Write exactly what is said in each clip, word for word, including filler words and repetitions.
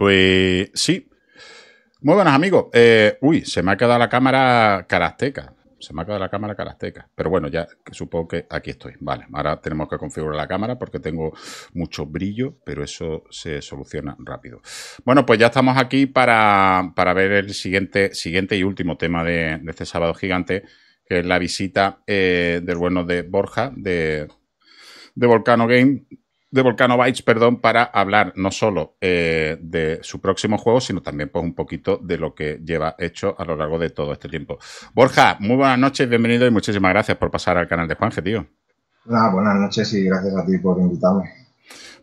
Pues sí. Muy buenos amigos. Eh, uy, se me ha quedado la cámara carasteca. Se me ha quedado la cámara carasteca. Pero bueno, ya supongo que aquí estoy. Vale, ahora tenemos que configurar la cámara porque tengo mucho brillo, pero eso se soluciona rápido. Bueno, pues ya estamos aquí para, para ver el siguiente, siguiente y último tema de, de este sábado gigante, que es la visita eh, del bueno de Borja, de, de Volcano Game, de Volcano Bytes, perdón, para hablar no solo eh, de su próximo juego, sino también pues un poquito de lo que lleva hecho a lo largo de todo este tiempo. Borja, muy buenas noches, bienvenido y muchísimas gracias por pasar al canal de Juanje, tío. Nada, buenas noches y gracias a ti por invitarme.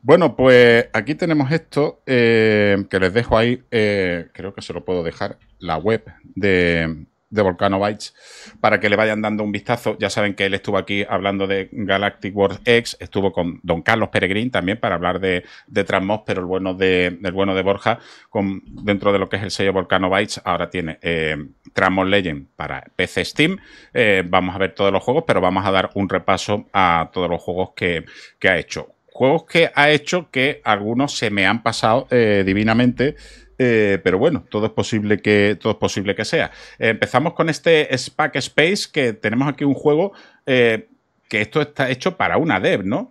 Bueno, pues aquí tenemos esto, eh, que les dejo ahí, eh, creo que se lo puedo dejar, la web de... de Volcano Bytes, para que le vayan dando un vistazo. Ya saben que él estuvo aquí hablando de Galactic World X, estuvo con Don Carlos Peregrín también para hablar de, de Trasmoz, pero el bueno de, el bueno de Borja, con, dentro de lo que es el sello Volcano Bytes, ahora tiene eh, Trasmoz Legend para P C Steam. Eh, vamos a ver todos los juegos, pero vamos a dar un repaso a todos los juegos que, que ha hecho. Juegos que ha hecho que algunos se me han pasado eh, divinamente. Eh, pero bueno, todo es posible que, todo es posible que sea. Eh, empezamos con este Spack Space, que tenemos aquí un juego eh, que esto está hecho para una dev, ¿no?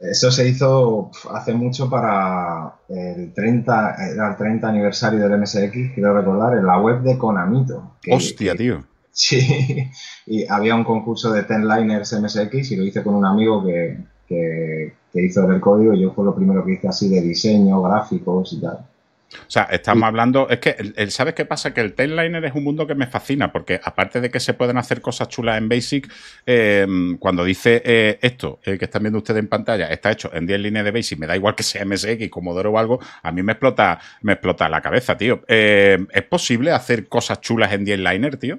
Eso se hizo hace mucho para el treinta, era el treinta aniversario del M S X, quiero recordar, en la web de Konamito. Que, Hostia, que, tío. Sí, y había un concurso de ten liners M S X y lo hice con un amigo que, que, que hizo el código y yo fue lo primero que hice así de diseño, gráficos y tal. O sea, estamos hablando... Es que, ¿sabes qué pasa? Que el ten liner es un mundo que me fascina, porque aparte de que se pueden hacer cosas chulas en BASIC, eh, cuando dice eh, esto, el que están viendo ustedes en pantalla, está hecho en diez líneas de BASIC, me da igual que sea M S X, Commodore o algo, a mí me explota, me explota la cabeza, tío. Eh, ¿Es posible hacer cosas chulas en diez liner, tío?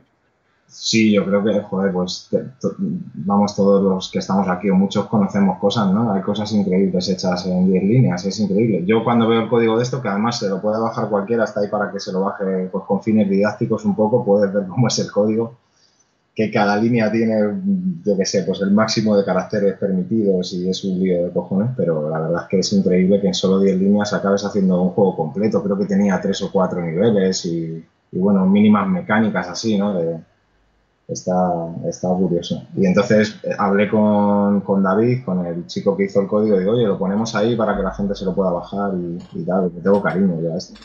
Sí, yo creo que, joder, pues te, to, vamos, todos los que estamos aquí o muchos conocemos cosas, ¿no? Hay cosas increíbles hechas en diez líneas, es increíble. Yo cuando veo el código de esto, que además se lo puede bajar cualquiera, está ahí para que se lo baje pues con fines didácticos un poco, puedes ver cómo es el código, que cada línea tiene, yo qué sé, pues el máximo de caracteres permitidos y es un lío de cojones, pero la verdad es que es increíble que en solo diez líneas acabes haciendo un juego completo. Creo que tenía tres o cuatro niveles y, y bueno, mínimas mecánicas así, ¿no? De, Está, está curioso. Y entonces hablé con, con David, con el chico que hizo el código, y digo, oye, lo ponemos ahí para que la gente se lo pueda bajar y, y tal, que tengo cariño ya a esto.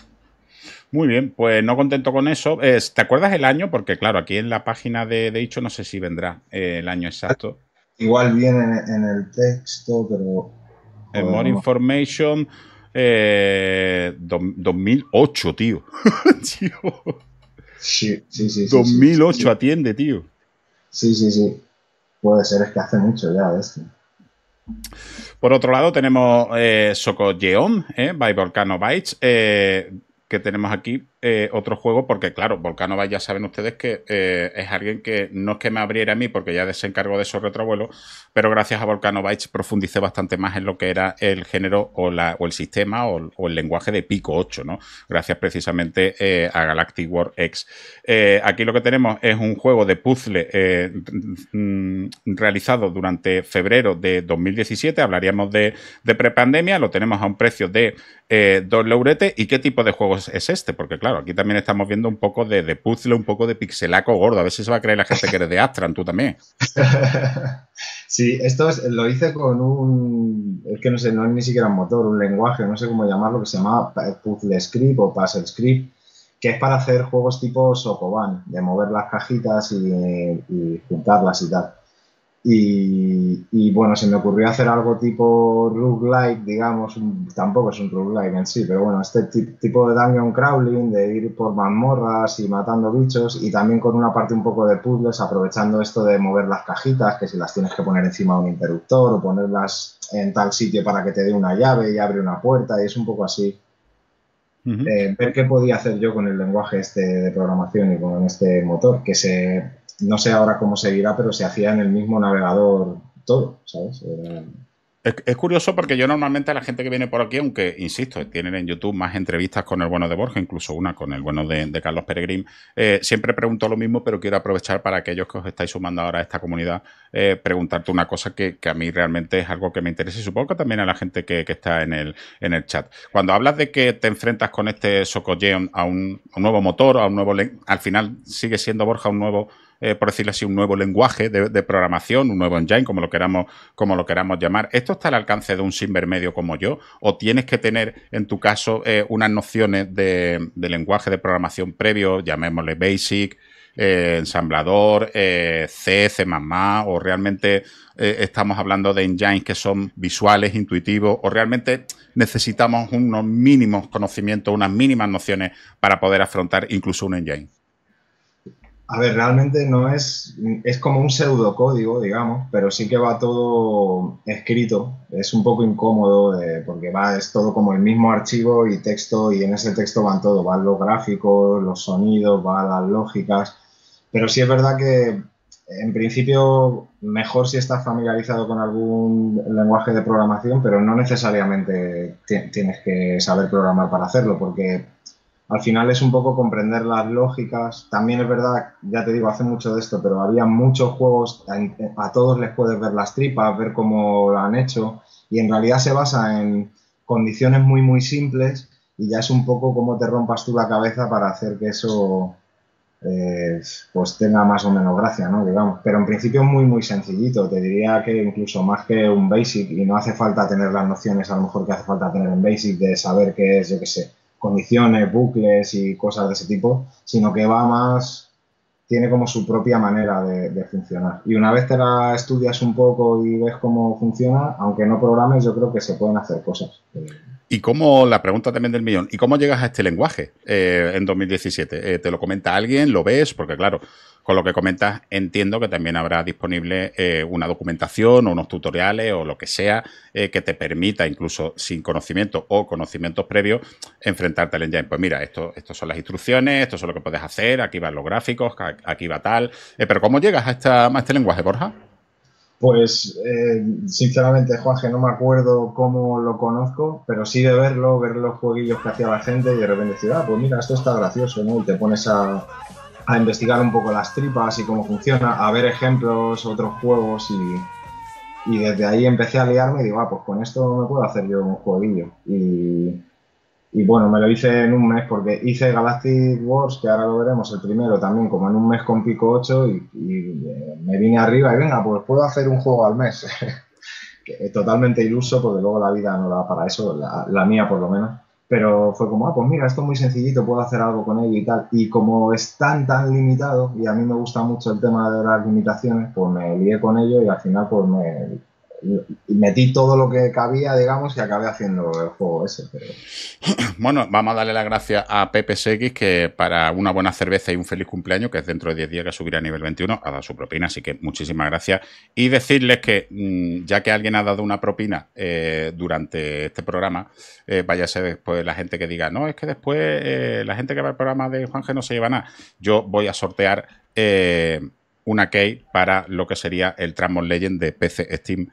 Muy bien, pues no contento con eso. Eh, ¿Te acuerdas el año? Porque claro, aquí en la página de Dicho no sé si vendrá eh, el año exacto. Igual viene en, en el texto, pero... Joder, more no. Information eh, do, dos mil ocho, tío. Tío. Sí, sí, sí. dos mil ocho, sí, sí, sí. Atiende, tío. Sí, sí, sí. Puede ser, es que hace mucho ya de esto. Por otro lado, tenemos eh, Socoyeon, eh, by Volcano Bytes, eh, que tenemos aquí eh, otro juego, porque claro, Volcano Bytes ya saben ustedes que eh, es alguien que no es que me abriera a mí, porque ya se encargó de esos retrovuelos, pero gracias a Volcano Bytes profundicé bastante más en lo que era el género o, la, o el sistema o, o el lenguaje de Pico ocho, ¿no? Gracias precisamente eh, a Galactic World X. Eh, aquí lo que tenemos es un juego de puzzle eh, realizado durante febrero de dos mil diecisiete, hablaríamos de, de prepandemia, lo tenemos a un precio de eh, dos lauretes. ¿Y qué tipo de juego es este? Porque claro, aquí también estamos viendo un poco de, de puzzle, un poco de pixelaco gordo. A ver si se va a creer la gente que eres de Astran, tú también. Sí, esto es, lo hice con un... Es que no sé, no es ni siquiera un motor, un lenguaje, no sé cómo llamarlo, que se llama Puzzle Script o Puzzle Script, que es para hacer juegos tipo Sokoban, de mover las cajitas y, y juntarlas y tal. Y, y bueno, se me ocurrió hacer algo tipo roguelike, digamos, un, tampoco es un roguelike en sí, pero bueno, este tipo de dungeon crawling, de ir por mazmorras y matando bichos, y también con una parte un poco de puzzles, aprovechando esto de mover las cajitas, que si las tienes que poner encima de un interruptor o ponerlas en tal sitio para que te dé una llave y abre una puerta, y es un poco así. Uh-huh. Eh, ver qué podía hacer yo con el lenguaje este de programación y con este motor, que se... No sé ahora cómo seguirá, pero se hacía en el mismo navegador todo, ¿sabes? Era, Es, es curioso porque yo normalmente la gente que viene por aquí, aunque, insisto, tienen en YouTube más entrevistas con el bueno de Borja, incluso una con el bueno de, de Carlos Peregrín, eh, siempre pregunto lo mismo, pero quiero aprovechar para aquellos que os estáis sumando ahora a esta comunidad, eh, preguntarte una cosa que, que a mí realmente es algo que me interesa y supongo que también a la gente que, que está en el, en el chat. Cuando hablas de que te enfrentas con este Socogeon a un, a un nuevo motor, a un nuevo... Al final sigue siendo, Borja, un nuevo... Eh, por decirlo así, un nuevo lenguaje de, de programación, un nuevo engine, como lo queramos, como lo queramos llamar. ¿Esto está al alcance de un sinvermedio como yo? ¿O tienes que tener, en tu caso, eh, unas nociones de, de lenguaje de programación previo, llamémosle Basic, eh, ensamblador, eh, C, C más más, o realmente eh, estamos hablando de engines que son visuales, intuitivos, o realmente necesitamos unos mínimos conocimientos, unas mínimas nociones para poder afrontar incluso un engine? A ver, realmente no es, es como un pseudocódigo, digamos, pero sí que va todo escrito. Es un poco incómodo eh, porque va, es todo como el mismo archivo y texto, y en ese texto van todo, van los gráficos, los sonidos, van las lógicas. Pero sí es verdad que, en principio, mejor si estás familiarizado con algún lenguaje de programación, pero no necesariamente tienes que saber programar para hacerlo, porque... Al final es un poco comprender las lógicas. También es verdad, ya te digo, hace mucho de esto, pero había muchos juegos, a, a todos les puedes ver las tripas, ver cómo lo han hecho, y en realidad se basa en condiciones muy, muy simples, y ya es un poco cómo te rompas tú la cabeza para hacer que eso eh, pues tenga más o menos gracia, ¿no? Digamos. Pero en principio es muy, muy sencillito. Te diría que incluso más que un Basic, y no hace falta tener las nociones a lo mejor que hace falta tener en Basic de saber qué es, yo qué sé, condiciones, bucles y cosas de ese tipo, sino que va más, tiene como su propia manera de, de funcionar. Y una vez te la estudias un poco y ves cómo funciona, aunque no programes, yo creo que se pueden hacer cosas. Y cómo, la pregunta también del millón, ¿y cómo llegas a este lenguaje eh, en dos mil diecisiete? Eh, ¿Te lo comenta alguien? ¿Lo ves? Porque claro, con lo que comentas entiendo que también habrá disponible eh, una documentación o unos tutoriales o lo que sea eh, que te permita, incluso sin conocimiento o conocimientos previos, enfrentarte al engine. Pues mira, esto, esto son las instrucciones, esto es lo que puedes hacer, aquí van los gráficos, aquí va tal. Eh, pero ¿cómo llegas a, esta, a este lenguaje, Borja? Pues, eh, sinceramente, Juanje, no me acuerdo cómo lo conozco, pero sí de verlo, ver los jueguillos que hacía la gente y de repente decir, ah, pues mira, esto está gracioso, ¿no? Y te pones a, a investigar un poco las tripas y cómo funciona, a ver ejemplos, otros juegos, y, y desde ahí empecé a liarme y digo, ah, pues con esto me puedo hacer yo un jueguillo. Y... Y bueno, me lo hice en un mes, porque hice Galactic Wars, que ahora lo veremos, el primero también, como en un mes con Pico ocho, y, y eh, me vine arriba y venga, pues puedo hacer un juego al mes. Totalmente iluso, porque luego la vida no da para eso, la, la mía por lo menos. Pero fue como, ah, pues mira, esto es muy sencillito, puedo hacer algo con ello y tal. Y como es tan, tan limitado, y a mí me gusta mucho el tema de las limitaciones, pues me lié con ello y al final pues me... metí todo lo que cabía, digamos, y acabé haciendo el juego ese. Pero... Bueno, vamos a darle las gracias a Pepe S X, que para una buena cerveza y un feliz cumpleaños, que es dentro de diez días, que subirá a nivel veintiuno, ha dado su propina, así que muchísimas gracias. Y decirles que, ya que alguien ha dado una propina eh, durante este programa, eh, váyase después la gente que diga, no, es que después eh, la gente que va al programa de Juanje no se lleva nada. Yo voy a sortear eh, una key para lo que sería el Trasmoz Legend de P C Steam.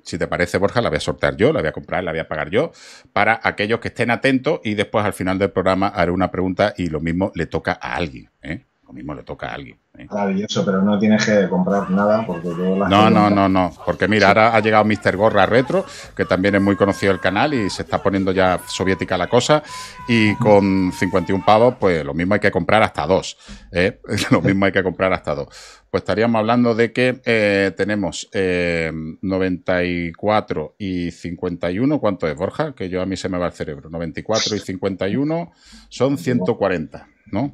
Si te parece, Borja, la voy a sortear yo, la voy a comprar, la voy a pagar yo, para aquellos que estén atentos, y después al final del programa haré una pregunta y lo mismo le toca a alguien, ¿eh? Lo mismo le toca a alguien. ¿eh? Maravilloso, pero no tienes que comprar nada porque yo la... No, no, no, no, porque mira, ahora ha llegado míster Gorra Retro, que también es muy conocido el canal y se está poniendo ya soviética la cosa, y con cincuenta y un pavos, pues lo mismo hay que comprar hasta dos, ¿eh? Lo mismo hay que comprar hasta dos. Pues estaríamos hablando de que eh, tenemos eh, noventa y cuatro y cincuenta y uno. ¿Cuánto es, Borja? Que yo a mí se me va el cerebro. noventa y cuatro y cincuenta y uno son ciento cuarenta, ¿no?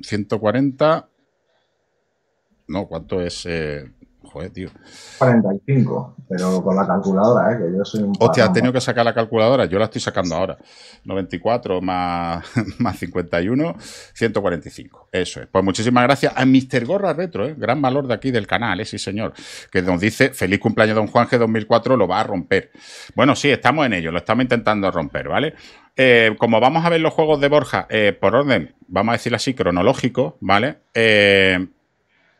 ciento cuarenta. No, ¿cuánto es? Eh... Joder, tío. cuarenta y cinco, pero con la calculadora, ¿eh? Que yo soy un... Hostia, has tenido que sacar la calculadora. Yo la estoy sacando ahora. noventa y cuatro más, más cincuenta y uno, ciento cuarenta y cinco. Eso es. Pues muchísimas gracias a míster Gorra Retro, ¿eh? Gran valor de aquí del canal, ¿eh? Sí, señor. Que nos dice, feliz cumpleaños Don Juanje dos mil cuatro, lo va a romper. Bueno, sí, estamos en ello, lo estamos intentando romper, ¿vale? Eh, como vamos a ver los juegos de Borja, eh, por orden, vamos a decirlo así, cronológico, ¿vale? Eh...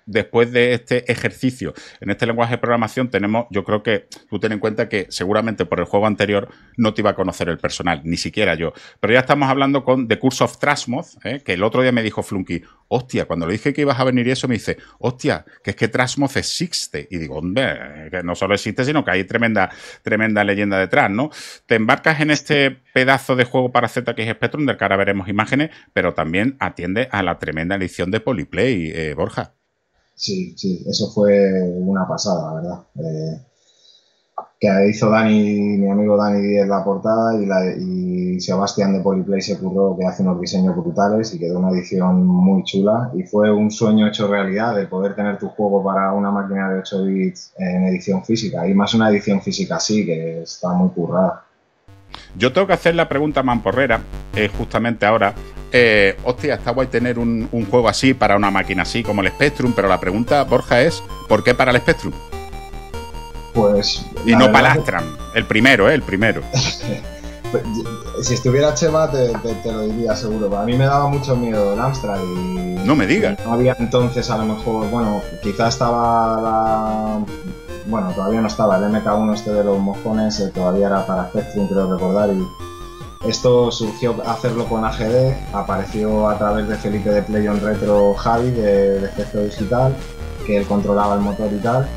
después de este ejercicio en este lenguaje de programación tenemos, yo creo que tú ten en cuenta que seguramente por el juego anterior no te iba a conocer el personal, ni siquiera yo, pero ya estamos hablando con The Curse of Trasmoz, ¿eh? Que el otro día me dijo Flunky, hostia, cuando le dije que ibas a venir y eso me dice, hostia, que es que Trasmoz existe, y digo, hombre, que no solo existe sino que hay tremenda, tremenda leyenda detrás, ¿no? Te embarcas en este pedazo de juego para Z X Spectrum del que ahora veremos imágenes, pero también atiende a la tremenda edición de Polyplay, eh, Borja. Sí, sí, eso fue una pasada, la verdad. Eh, que hizo Dani, mi amigo Dani Díez, la portada y, la, y Sebastián de Polyplay se curró, que hace unos diseños brutales y quedó una edición muy chula. Y fue un sueño hecho realidad de poder tener tu juego para una máquina de ocho bits en edición física. Y más una edición física así, que está muy currada. Yo tengo que hacer la pregunta mamporrera, eh, justamente ahora. Eh, hostia, está guay tener un, un juego así para una máquina así como el Spectrum, pero la pregunta, Borja, es ¿por qué para el Spectrum? Pues... Y no para el Astram, el primero, ¿eh? El primero. Si estuviera Chema te, te, te lo diría seguro, pero a mí me daba mucho miedo el Amstrad y... No me digas. No había entonces, a lo mejor, bueno, quizá estaba la... Bueno, todavía no estaba, el M K uno este de los mojones, eh, todavía era para Spectrum, creo recordar, y esto surgió hacerlo con A G D, apareció a través de Felipe de Play on Retro, Javi, de, de Gesto Digital, que él controlaba el motor y tal.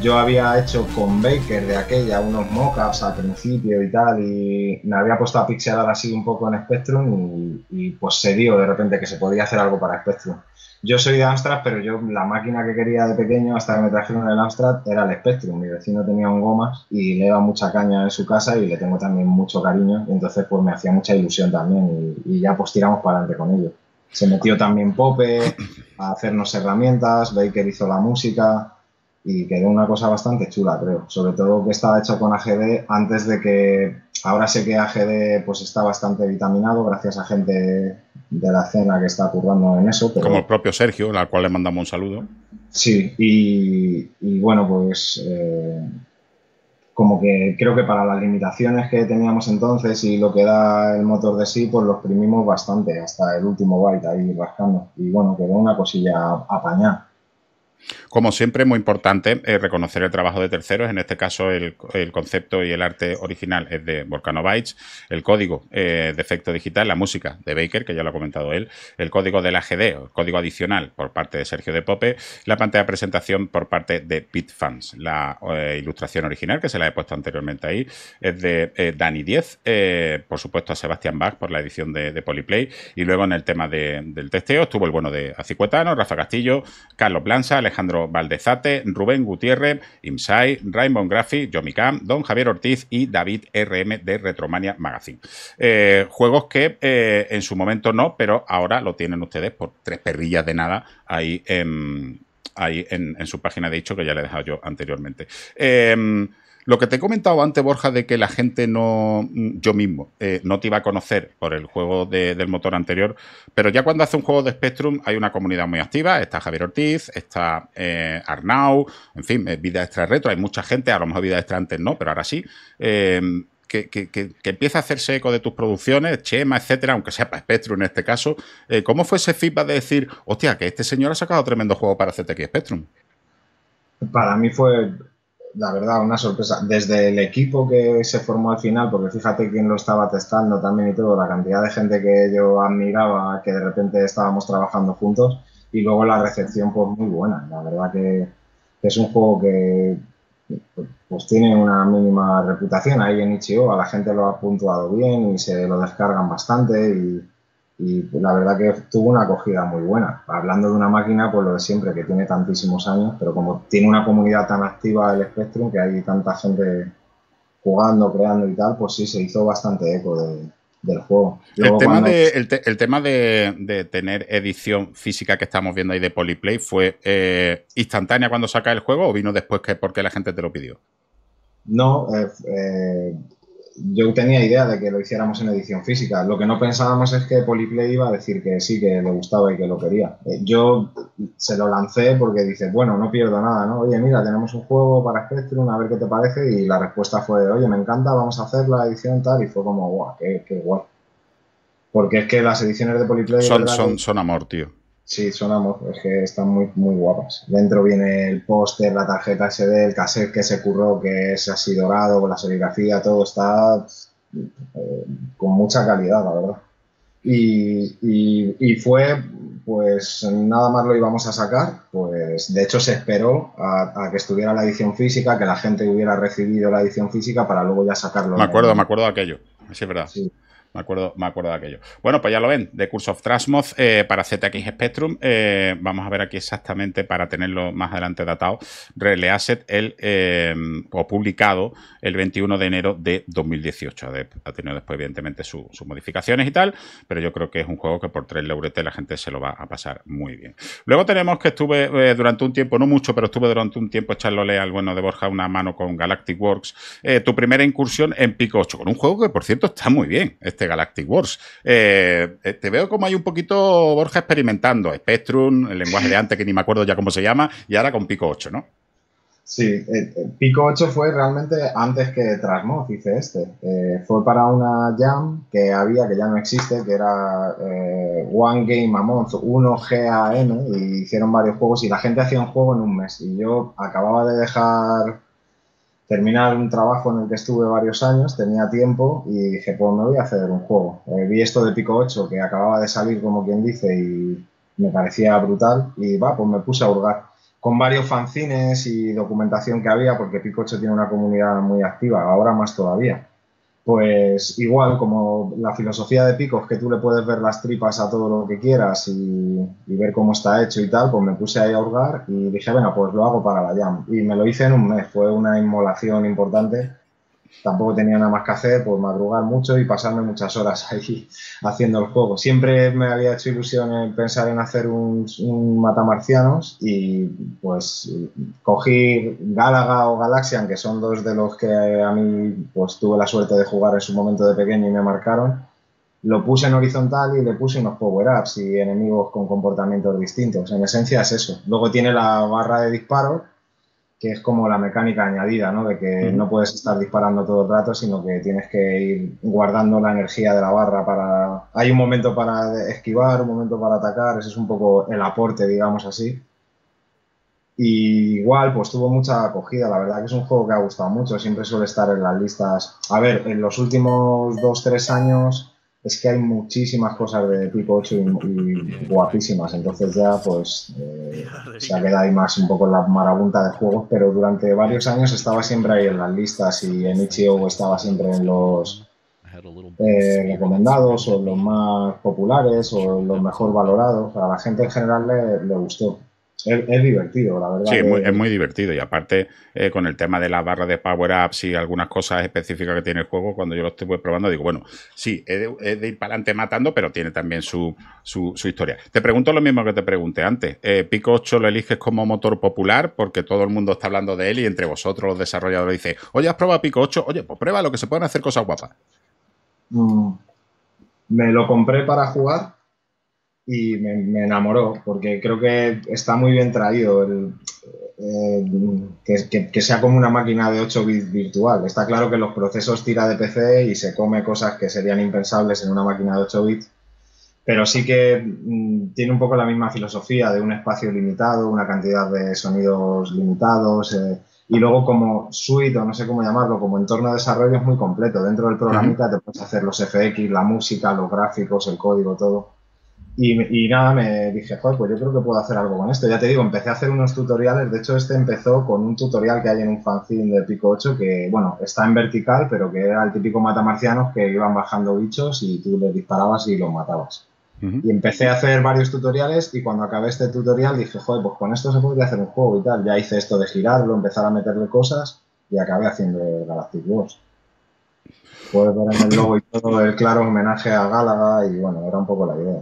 Yo había hecho con Baker de aquella unos mockups al principio y tal, y me había puesto a pixelar así un poco en Spectrum y, y pues se dio de repente que se podía hacer algo para Spectrum. Yo soy de Amstrad, pero yo la máquina que quería de pequeño hasta que me trajeron el Amstrad era el Spectrum. Mi vecino tenía un Gomas y le daba mucha caña en su casa y le tengo también mucho cariño. Entonces pues me hacía mucha ilusión también y, y ya pues tiramos para adelante con ello. Se metió también Pope a hacernos herramientas, Baker hizo la música y quedó una cosa bastante chula, creo. Sobre todo que estaba hecho con A G D antes de que... Ahora sé que A G D pues está bastante vitaminado gracias a gente... de la escena que está currando en eso. Pero... Como el propio Sergio, al cual le mandamos un saludo. Sí, y, y bueno, pues eh, como que creo que para las limitaciones que teníamos entonces y lo que da el motor de sí, pues lo exprimimos bastante, hasta el último byte ahí rascando. Y bueno, quedó una cosilla apañada. Como siempre, muy importante eh, reconocer el trabajo de terceros. En este caso, el, el concepto y el arte original es de Volcano Bytes, el código eh, de efecto digital, la música de Baker, que ya lo ha comentado él, el código del A G D, el código adicional por parte de Sergio de Pope, la pantalla de presentación por parte de Pitfans. La eh, ilustración original, que se la he puesto anteriormente ahí, es de eh, Dani Díez, eh, por supuesto a Sebastián Bach por la edición de, de Polyplay, y luego en el tema de, del testeo estuvo el bueno de Acicuetano, Rafa Castillo, Carlos Blanza, Alejandro Valdezate, Rubén Gutiérrez, Imsai, Raymond Graffi, Yomicam, Don Javier Ortiz y David R M de Retromania Magazine. Eh, juegos que eh, en su momento no, pero ahora lo tienen ustedes por tres perrillas de nada ahí en, ahí en, en su página de dicho, que ya le he dejado yo anteriormente. Eh, Lo que te he comentado antes, Borja, de que la gente no... Yo mismo, eh, no te iba a conocer por el juego de, del motor anterior, pero ya cuando hace un juego de Spectrum hay una comunidad muy activa. Está Javier Ortiz, está eh, Arnau, en fin, eh, Vida Extra Retro. Hay mucha gente, a lo mejor Vida Extra antes no, pero ahora sí, eh, que, que, que, que empieza a hacerse eco de tus producciones, Chema, etcétera, aunque sea para Spectrum en este caso. Eh, ¿Cómo fue ese feedback de decir, hostia, que este señor ha sacado tremendo juego para Z X Spectrum? Para mí fue... La verdad, una sorpresa. Desde el equipo que se formó al final, porque fíjate quién lo estaba testando también y todo, la cantidad de gente que yo admiraba, que de repente estábamos trabajando juntos, y luego la recepción, pues muy buena. La verdad que es un juego que pues tiene una mínima reputación ahí en itch punto io, a la gente lo ha puntuado bien y se lo descargan bastante y... Y la verdad que tuvo una acogida muy buena. Hablando de una máquina, pues lo de siempre, que tiene tantísimos años, pero como tiene una comunidad tan activa del Spectrum, que hay tanta gente jugando, creando y tal, pues sí, se hizo bastante eco de, del juego. Luego, el tema, cuando... de, el te, el tema de, de tener edición física que estamos viendo ahí de Polyplay, ¿fue eh, instantánea cuando saca el juego o vino después que porque la gente te lo pidió? No, eh, eh... yo tenía idea de que lo hiciéramos en edición física. Lo que no pensábamos es que Polyplay iba a decir que sí, que le gustaba y que lo quería. Yo se lo lancé porque dices, bueno, no pierdo nada, ¿no? Oye, mira, tenemos un juego para Spectrum, a ver qué te parece. Y la respuesta fue, oye, me encanta, vamos a hacer la edición tal. Y fue como, guau, qué, qué guay. Porque es que las ediciones de Polyplay... Son, son, que... son amor, tío. Sí, son amos, es que están muy, muy guapas. Dentro viene el póster, la tarjeta ese de, el cassette que se curró, que es así dorado, con la serigrafía, todo está eh, con mucha calidad, la verdad. Y, y, y fue, pues nada más lo íbamos a sacar, pues de hecho se esperó a, a que estuviera la edición física, que la gente hubiera recibido la edición física para luego ya sacarlo. Me acuerdo, me acuerdo de aquello, sí, es verdad. Sí. Me acuerdo, me acuerdo de aquello. Bueno, pues ya lo ven, The Curse of Trasmoz eh, para Z X Spectrum. Eh, vamos a ver aquí exactamente, para tenerlo más adelante datado, released el, eh, o publicado el veintiuno de enero de dos mil dieciocho. Ha tenido después, evidentemente, su, sus modificaciones y tal, pero yo creo que es un juego que por tres lauretes la gente se lo va a pasar muy bien. Luego tenemos que estuve eh, durante un tiempo, no mucho, pero estuve durante un tiempo echándole al bueno de Borja una mano con Galactic Works. Eh, tu primera incursión en Pico ocho, con un juego que, por cierto, está muy bien. Este Galactic Wars. Eh, te veo como hay un poquito, Borja, experimentando. Spectrum, el lenguaje de antes que ni me acuerdo ya cómo se llama, y ahora con Pico ocho, ¿no? Sí, eh, Pico ocho fue realmente antes que Trasmoz, hice este. Eh, fue para una jam que había, que ya no existe, que era eh, One Game a Month, uno G A M, y hicieron varios juegos y la gente hacía un juego en un mes. Y yo acababa de dejar... terminar un trabajo en el que estuve varios años, tenía tiempo y dije, pues me voy a hacer un juego. Eh, vi esto de Pico ocho que acababa de salir, como quien dice, y me parecía brutal y va, pues me puse a hurgar. Con varios fanzines y documentación que había, porque Pico ocho tiene una comunidad muy activa, ahora más todavía. Pues igual, como la filosofía de Pico es que tú le puedes ver las tripas a todo lo que quieras y, y ver cómo está hecho y tal, pues me puse ahí a hurgar y dije, venga, pues lo hago para la jam. Y me lo hice en un mes, fue una inmolación importante, tampoco tenía nada más que hacer, pues madrugar mucho y pasarme muchas horas ahí haciendo el juego. Siempre me había hecho ilusión en pensar en hacer un, un matamarcianos y pues cogí Galaga o Galaxian, que son dos de los que a mí pues tuve la suerte de jugar en su momento de pequeño y me marcaron. Lo puse en horizontal y le puse unos power-ups y enemigos con comportamientos distintos. En esencia es eso. Luego tiene la barra de disparos, que es como la mecánica añadida, ¿no? De que no puedes estar disparando todo el rato, sino que tienes que ir guardando la energía de la barra para... Hay un momento para esquivar, un momento para atacar, ese es un poco el aporte, digamos así. Y igual, pues tuvo mucha acogida, la verdad que es un juego que ha gustado mucho, siempre suele estar en las listas. A ver, en los últimos dos, tres años... Es que hay muchísimas cosas de Pico ocho y, y guapísimas, entonces ya pues eh, se ha quedado ahí más un poco en la marabunta de juegos, pero durante varios años estaba siempre ahí en las listas y en itch punto io estaba siempre en los eh, recomendados o los más populares o los mejor valorados, a la gente en general le, le gustó. Es, es divertido, la verdad. Sí, que... muy, es muy divertido y aparte eh, con el tema de la barra de power-ups y algunas cosas específicas que tiene el juego, cuando yo lo estuve probando digo, bueno, sí, he de, he de ir para adelante matando, pero tiene también su, su, su historia. Te pregunto lo mismo que te pregunté antes. Eh, Pico ocho lo eliges como motor popular porque todo el mundo está hablando de él y entre vosotros los desarrolladores dice, oye, has probado Pico ocho, oye, pues prueba lo que se pueden hacer cosas guapas. Mm. Me lo compré para jugar y me, me enamoró, porque creo que está muy bien traído, el, el, que, que, que sea como una máquina de ocho bits virtual. Está claro que los procesos tira de P C y se come cosas que serían impensables en una máquina de ocho bits, pero sí que mmm, tiene un poco la misma filosofía de un espacio limitado, una cantidad de sonidos limitados, eh, y luego como suite, o no sé cómo llamarlo, como entorno de desarrollo es muy completo. Dentro del programita te puedes hacer los F X, la música, los gráficos, el código, todo. Y, y nada, me dije, joder, pues yo creo que puedo hacer algo con esto. Ya te digo, empecé a hacer unos tutoriales. De hecho, este empezó con un tutorial que hay en un fanzine de Pico ocho que, bueno, está en vertical, pero que era el típico matamarcianos que iban bajando bichos y tú les disparabas y los matabas. Uh-huh. Y empecé a hacer varios tutoriales y cuando acabé este tutorial dije, joder, pues con esto se podría hacer un juego y tal. Ya hice esto de girarlo, empezar a meterle cosas y acabé haciendo Galactic Wars. Puedes ver en el logo y todo el claro homenaje a Galaga y, bueno, era un poco la idea.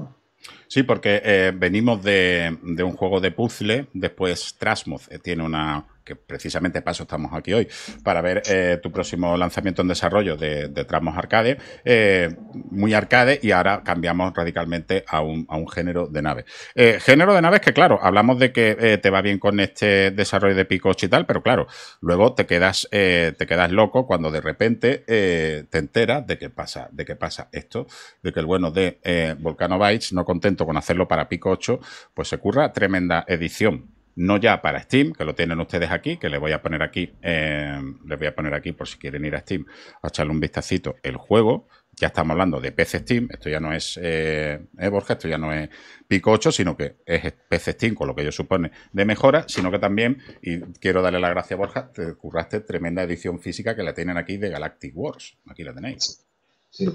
Sí, porque eh, venimos de, de un juego de puzzle, después Trasmoz eh, tiene una que precisamente para eso estamos aquí hoy, para ver eh, tu próximo lanzamiento en desarrollo de, de Trasmoz Arcade, eh, muy arcade, y ahora cambiamos radicalmente a un, a un género de naves. Eh, género de naves que, claro, hablamos de que eh, te va bien con este desarrollo de Pico ocho y tal, pero claro, luego te quedas, eh, te quedas loco cuando de repente eh, te enteras de que pasa, de que pasa esto, de que el bueno de eh, Volcano Bytes, no contento con hacerlo para Pico ocho, pues se curra tremenda edición. No ya para Steam, que lo tienen ustedes aquí, que les voy a poner aquí, eh, les voy a poner aquí por si quieren ir a Steam a echarle un vistacito el juego. Ya estamos hablando de P C Steam, esto ya no es eh, eh, Borja, esto ya no es Pico ocho, sino que es P C Steam, con lo que ello supone de mejora, sino que también, y quiero darle la gracia a Borja, te curraste tremenda edición física que la tienen aquí de Galactic Wars. Aquí la tenéis. Sí.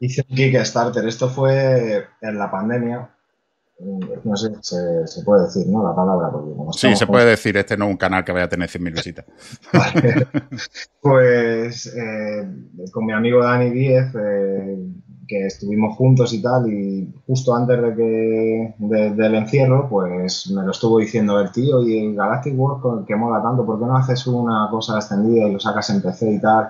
Hice un Kickstarter, esto fue en la pandemia. No sé, se, se puede decir, ¿no? La palabra. Sí, se puede con... decir, este no es un canal que vaya a tener cien mil visitas. Vale. Pues eh, con mi amigo Dani Díez, eh, que estuvimos juntos y tal, y justo antes de que de, del encierro, pues me lo estuvo diciendo el tío, y el Galactic World, que mola tanto, ¿por qué no haces una cosa extendida y lo sacas en P C y tal?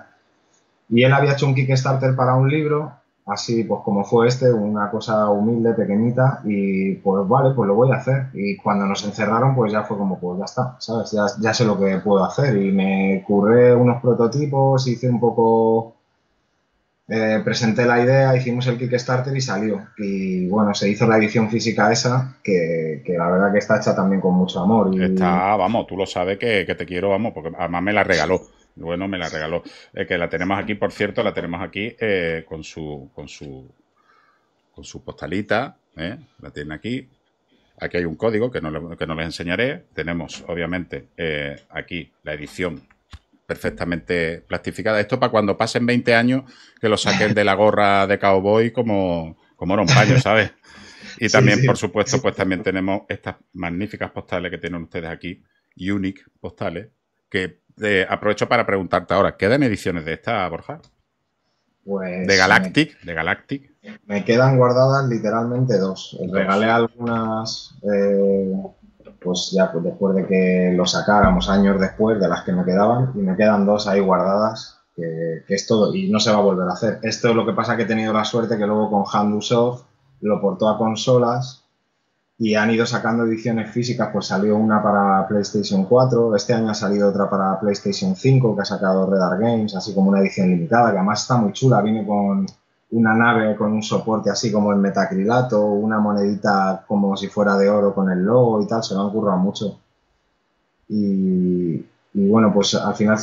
Y él había hecho un Kickstarter para un libro, así pues como fue este, una cosa humilde, pequeñita, y pues vale, pues lo voy a hacer. Y cuando nos encerraron, pues ya fue como, pues ya está, ¿sabes? Ya, ya sé lo que puedo hacer. Y me curré unos prototipos, hice un poco... Eh, presenté la idea, hicimos el Kickstarter y salió. Y bueno, se hizo la edición física esa, que, que la verdad que está hecha también con mucho amor. Y... Está, vamos, tú lo sabes que, que te quiero, vamos, porque además me la regaló. Bueno, me la regaló. Eh, que la tenemos aquí, por cierto, la tenemos aquí eh, con su con su con su postalita, ¿eh? La tienen aquí. Aquí hay un código que no, le, que no les enseñaré. Tenemos, obviamente, eh, aquí la edición perfectamente plastificada. Esto para cuando pasen veinte años que lo saquen de la gorra de cowboy como, como era un paño, ¿sabes? Y también, sí, sí. Por supuesto, pues también tenemos estas magníficas postales que tienen ustedes aquí, Unique postales, que... Eh, aprovecho para preguntarte ahora, ¿quedan ediciones de esta, Borja? Pues de Galactic, me, de Galactic. Me quedan guardadas literalmente dos. dos. Regalé algunas, eh, pues ya pues después de que lo sacáramos, años después de las que me quedaban, y me quedan dos ahí guardadas, que, que es todo, y no se va a volver a hacer. Esto es lo que pasa, que he tenido la suerte que luego con Handusoft lo portó a consolas, y han ido sacando ediciones físicas, pues salió una para PlayStation cuatro, este año ha salido otra para PlayStation cinco, que ha sacado Redar Games, así como una edición limitada, que además está muy chula, viene con una nave con un soporte así como el metacrilato, una monedita como si fuera de oro con el logo y tal, se lo han currado mucho. Y, y bueno, pues al final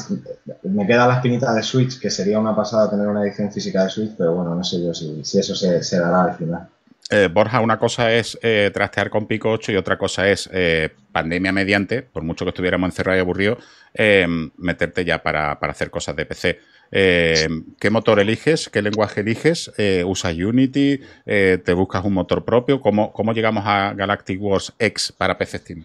me queda la espinita de Switch, que sería una pasada tener una edición física de Switch, pero bueno, no sé yo si, si eso se, se dará al final. Eh, Borja, una cosa es eh, trastear con Pico ocho y otra cosa es, eh, pandemia mediante, por mucho que estuviéramos encerrados y aburridos, eh, meterte ya para, para hacer cosas de P C. Eh, ¿Qué motor eliges? ¿Qué lenguaje eliges? Eh, ¿Usas Unity? Eh, ¿Te buscas un motor propio? ¿Cómo, cómo llegamos a Galactic Wars X para P C Steam?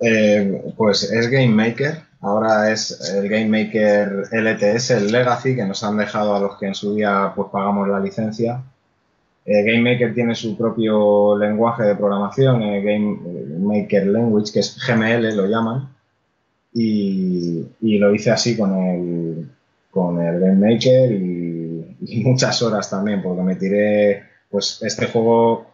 Eh, pues es Game Maker. Ahora es el Game Maker L T S, el Legacy, que nos han dejado a los que en su día pues pagamos la licencia. Eh, Game Maker tiene su propio lenguaje de programación, eh, Game Maker Language, que es G M L, lo llaman, y, y lo hice así con el, con el Game Maker y, y muchas horas también, porque me tiré, pues este juego,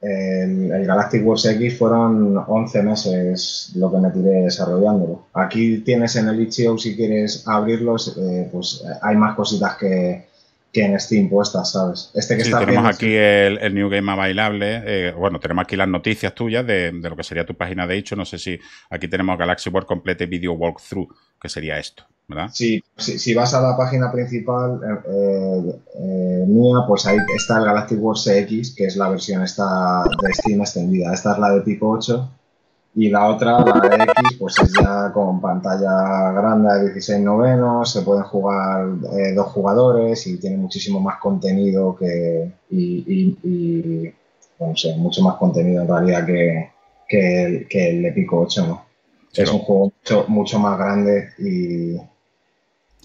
el, el Galactic Wars X, fueron once meses lo que me tiré desarrollándolo. Aquí tienes en el itch punto io, si quieres abrirlos, eh, pues hay más cositas que... que en Steam puestas, ¿sabes? Este que sí, está tenemos bien, aquí el, el New Game Available, eh, bueno, tenemos aquí las noticias tuyas de, de lo que sería tu página de itch punto io, no sé si aquí tenemos Galaxy World Complete Video Walkthrough, que sería esto, ¿verdad? Sí, si, si vas a la página principal eh, eh, mía, pues ahí está el Galactic World X, que es la versión esta de Steam extendida, esta es la de Pico ocho, y la otra, la de X, pues es ya con pantalla grande de dieciséis novenos, se pueden jugar eh, dos jugadores y tiene muchísimo más contenido que... y, y, y bueno, no sé, mucho más contenido en realidad que, que, el, que el de Pico ocho, ¿no? Sí, es un juego mucho, mucho más grande y...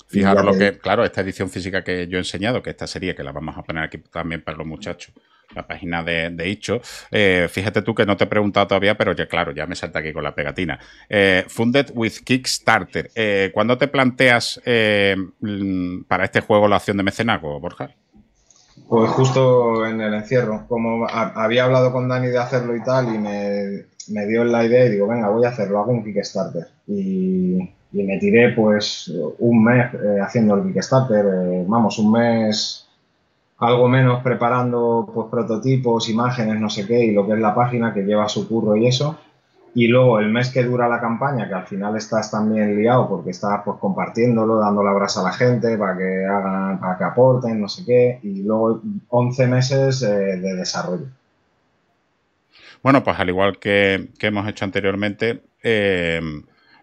Fijaros lo que... Claro, esta edición física que yo he enseñado, que esta serie, que la vamos a poner aquí también para los muchachos, la página de, de Icho. Eh, fíjate tú que no te he preguntado todavía, pero ya claro, ya me salta aquí con la pegatina. Eh, funded with Kickstarter. Eh, ¿Cuándo te planteas eh, para este juego la acción de mecenazgo, Borja? Pues justo en el encierro. Como a, había hablado con Dani de hacerlo y tal, y me, me dio la idea y digo, venga, voy a hacerlo, hago un Kickstarter. Y... Y me tiré pues un mes eh, haciendo el Kickstarter, eh, vamos, un mes algo menos preparando pues prototipos, imágenes, no sé qué, y lo que es la página que lleva su curro y eso. Y luego el mes que dura la campaña, que al final estás también liado porque estás pues compartiéndolo, dando la brasa a la gente para que hagan, para que aporten, no sé qué, y luego once meses eh, de desarrollo. Bueno, pues al igual que, que hemos hecho anteriormente, eh...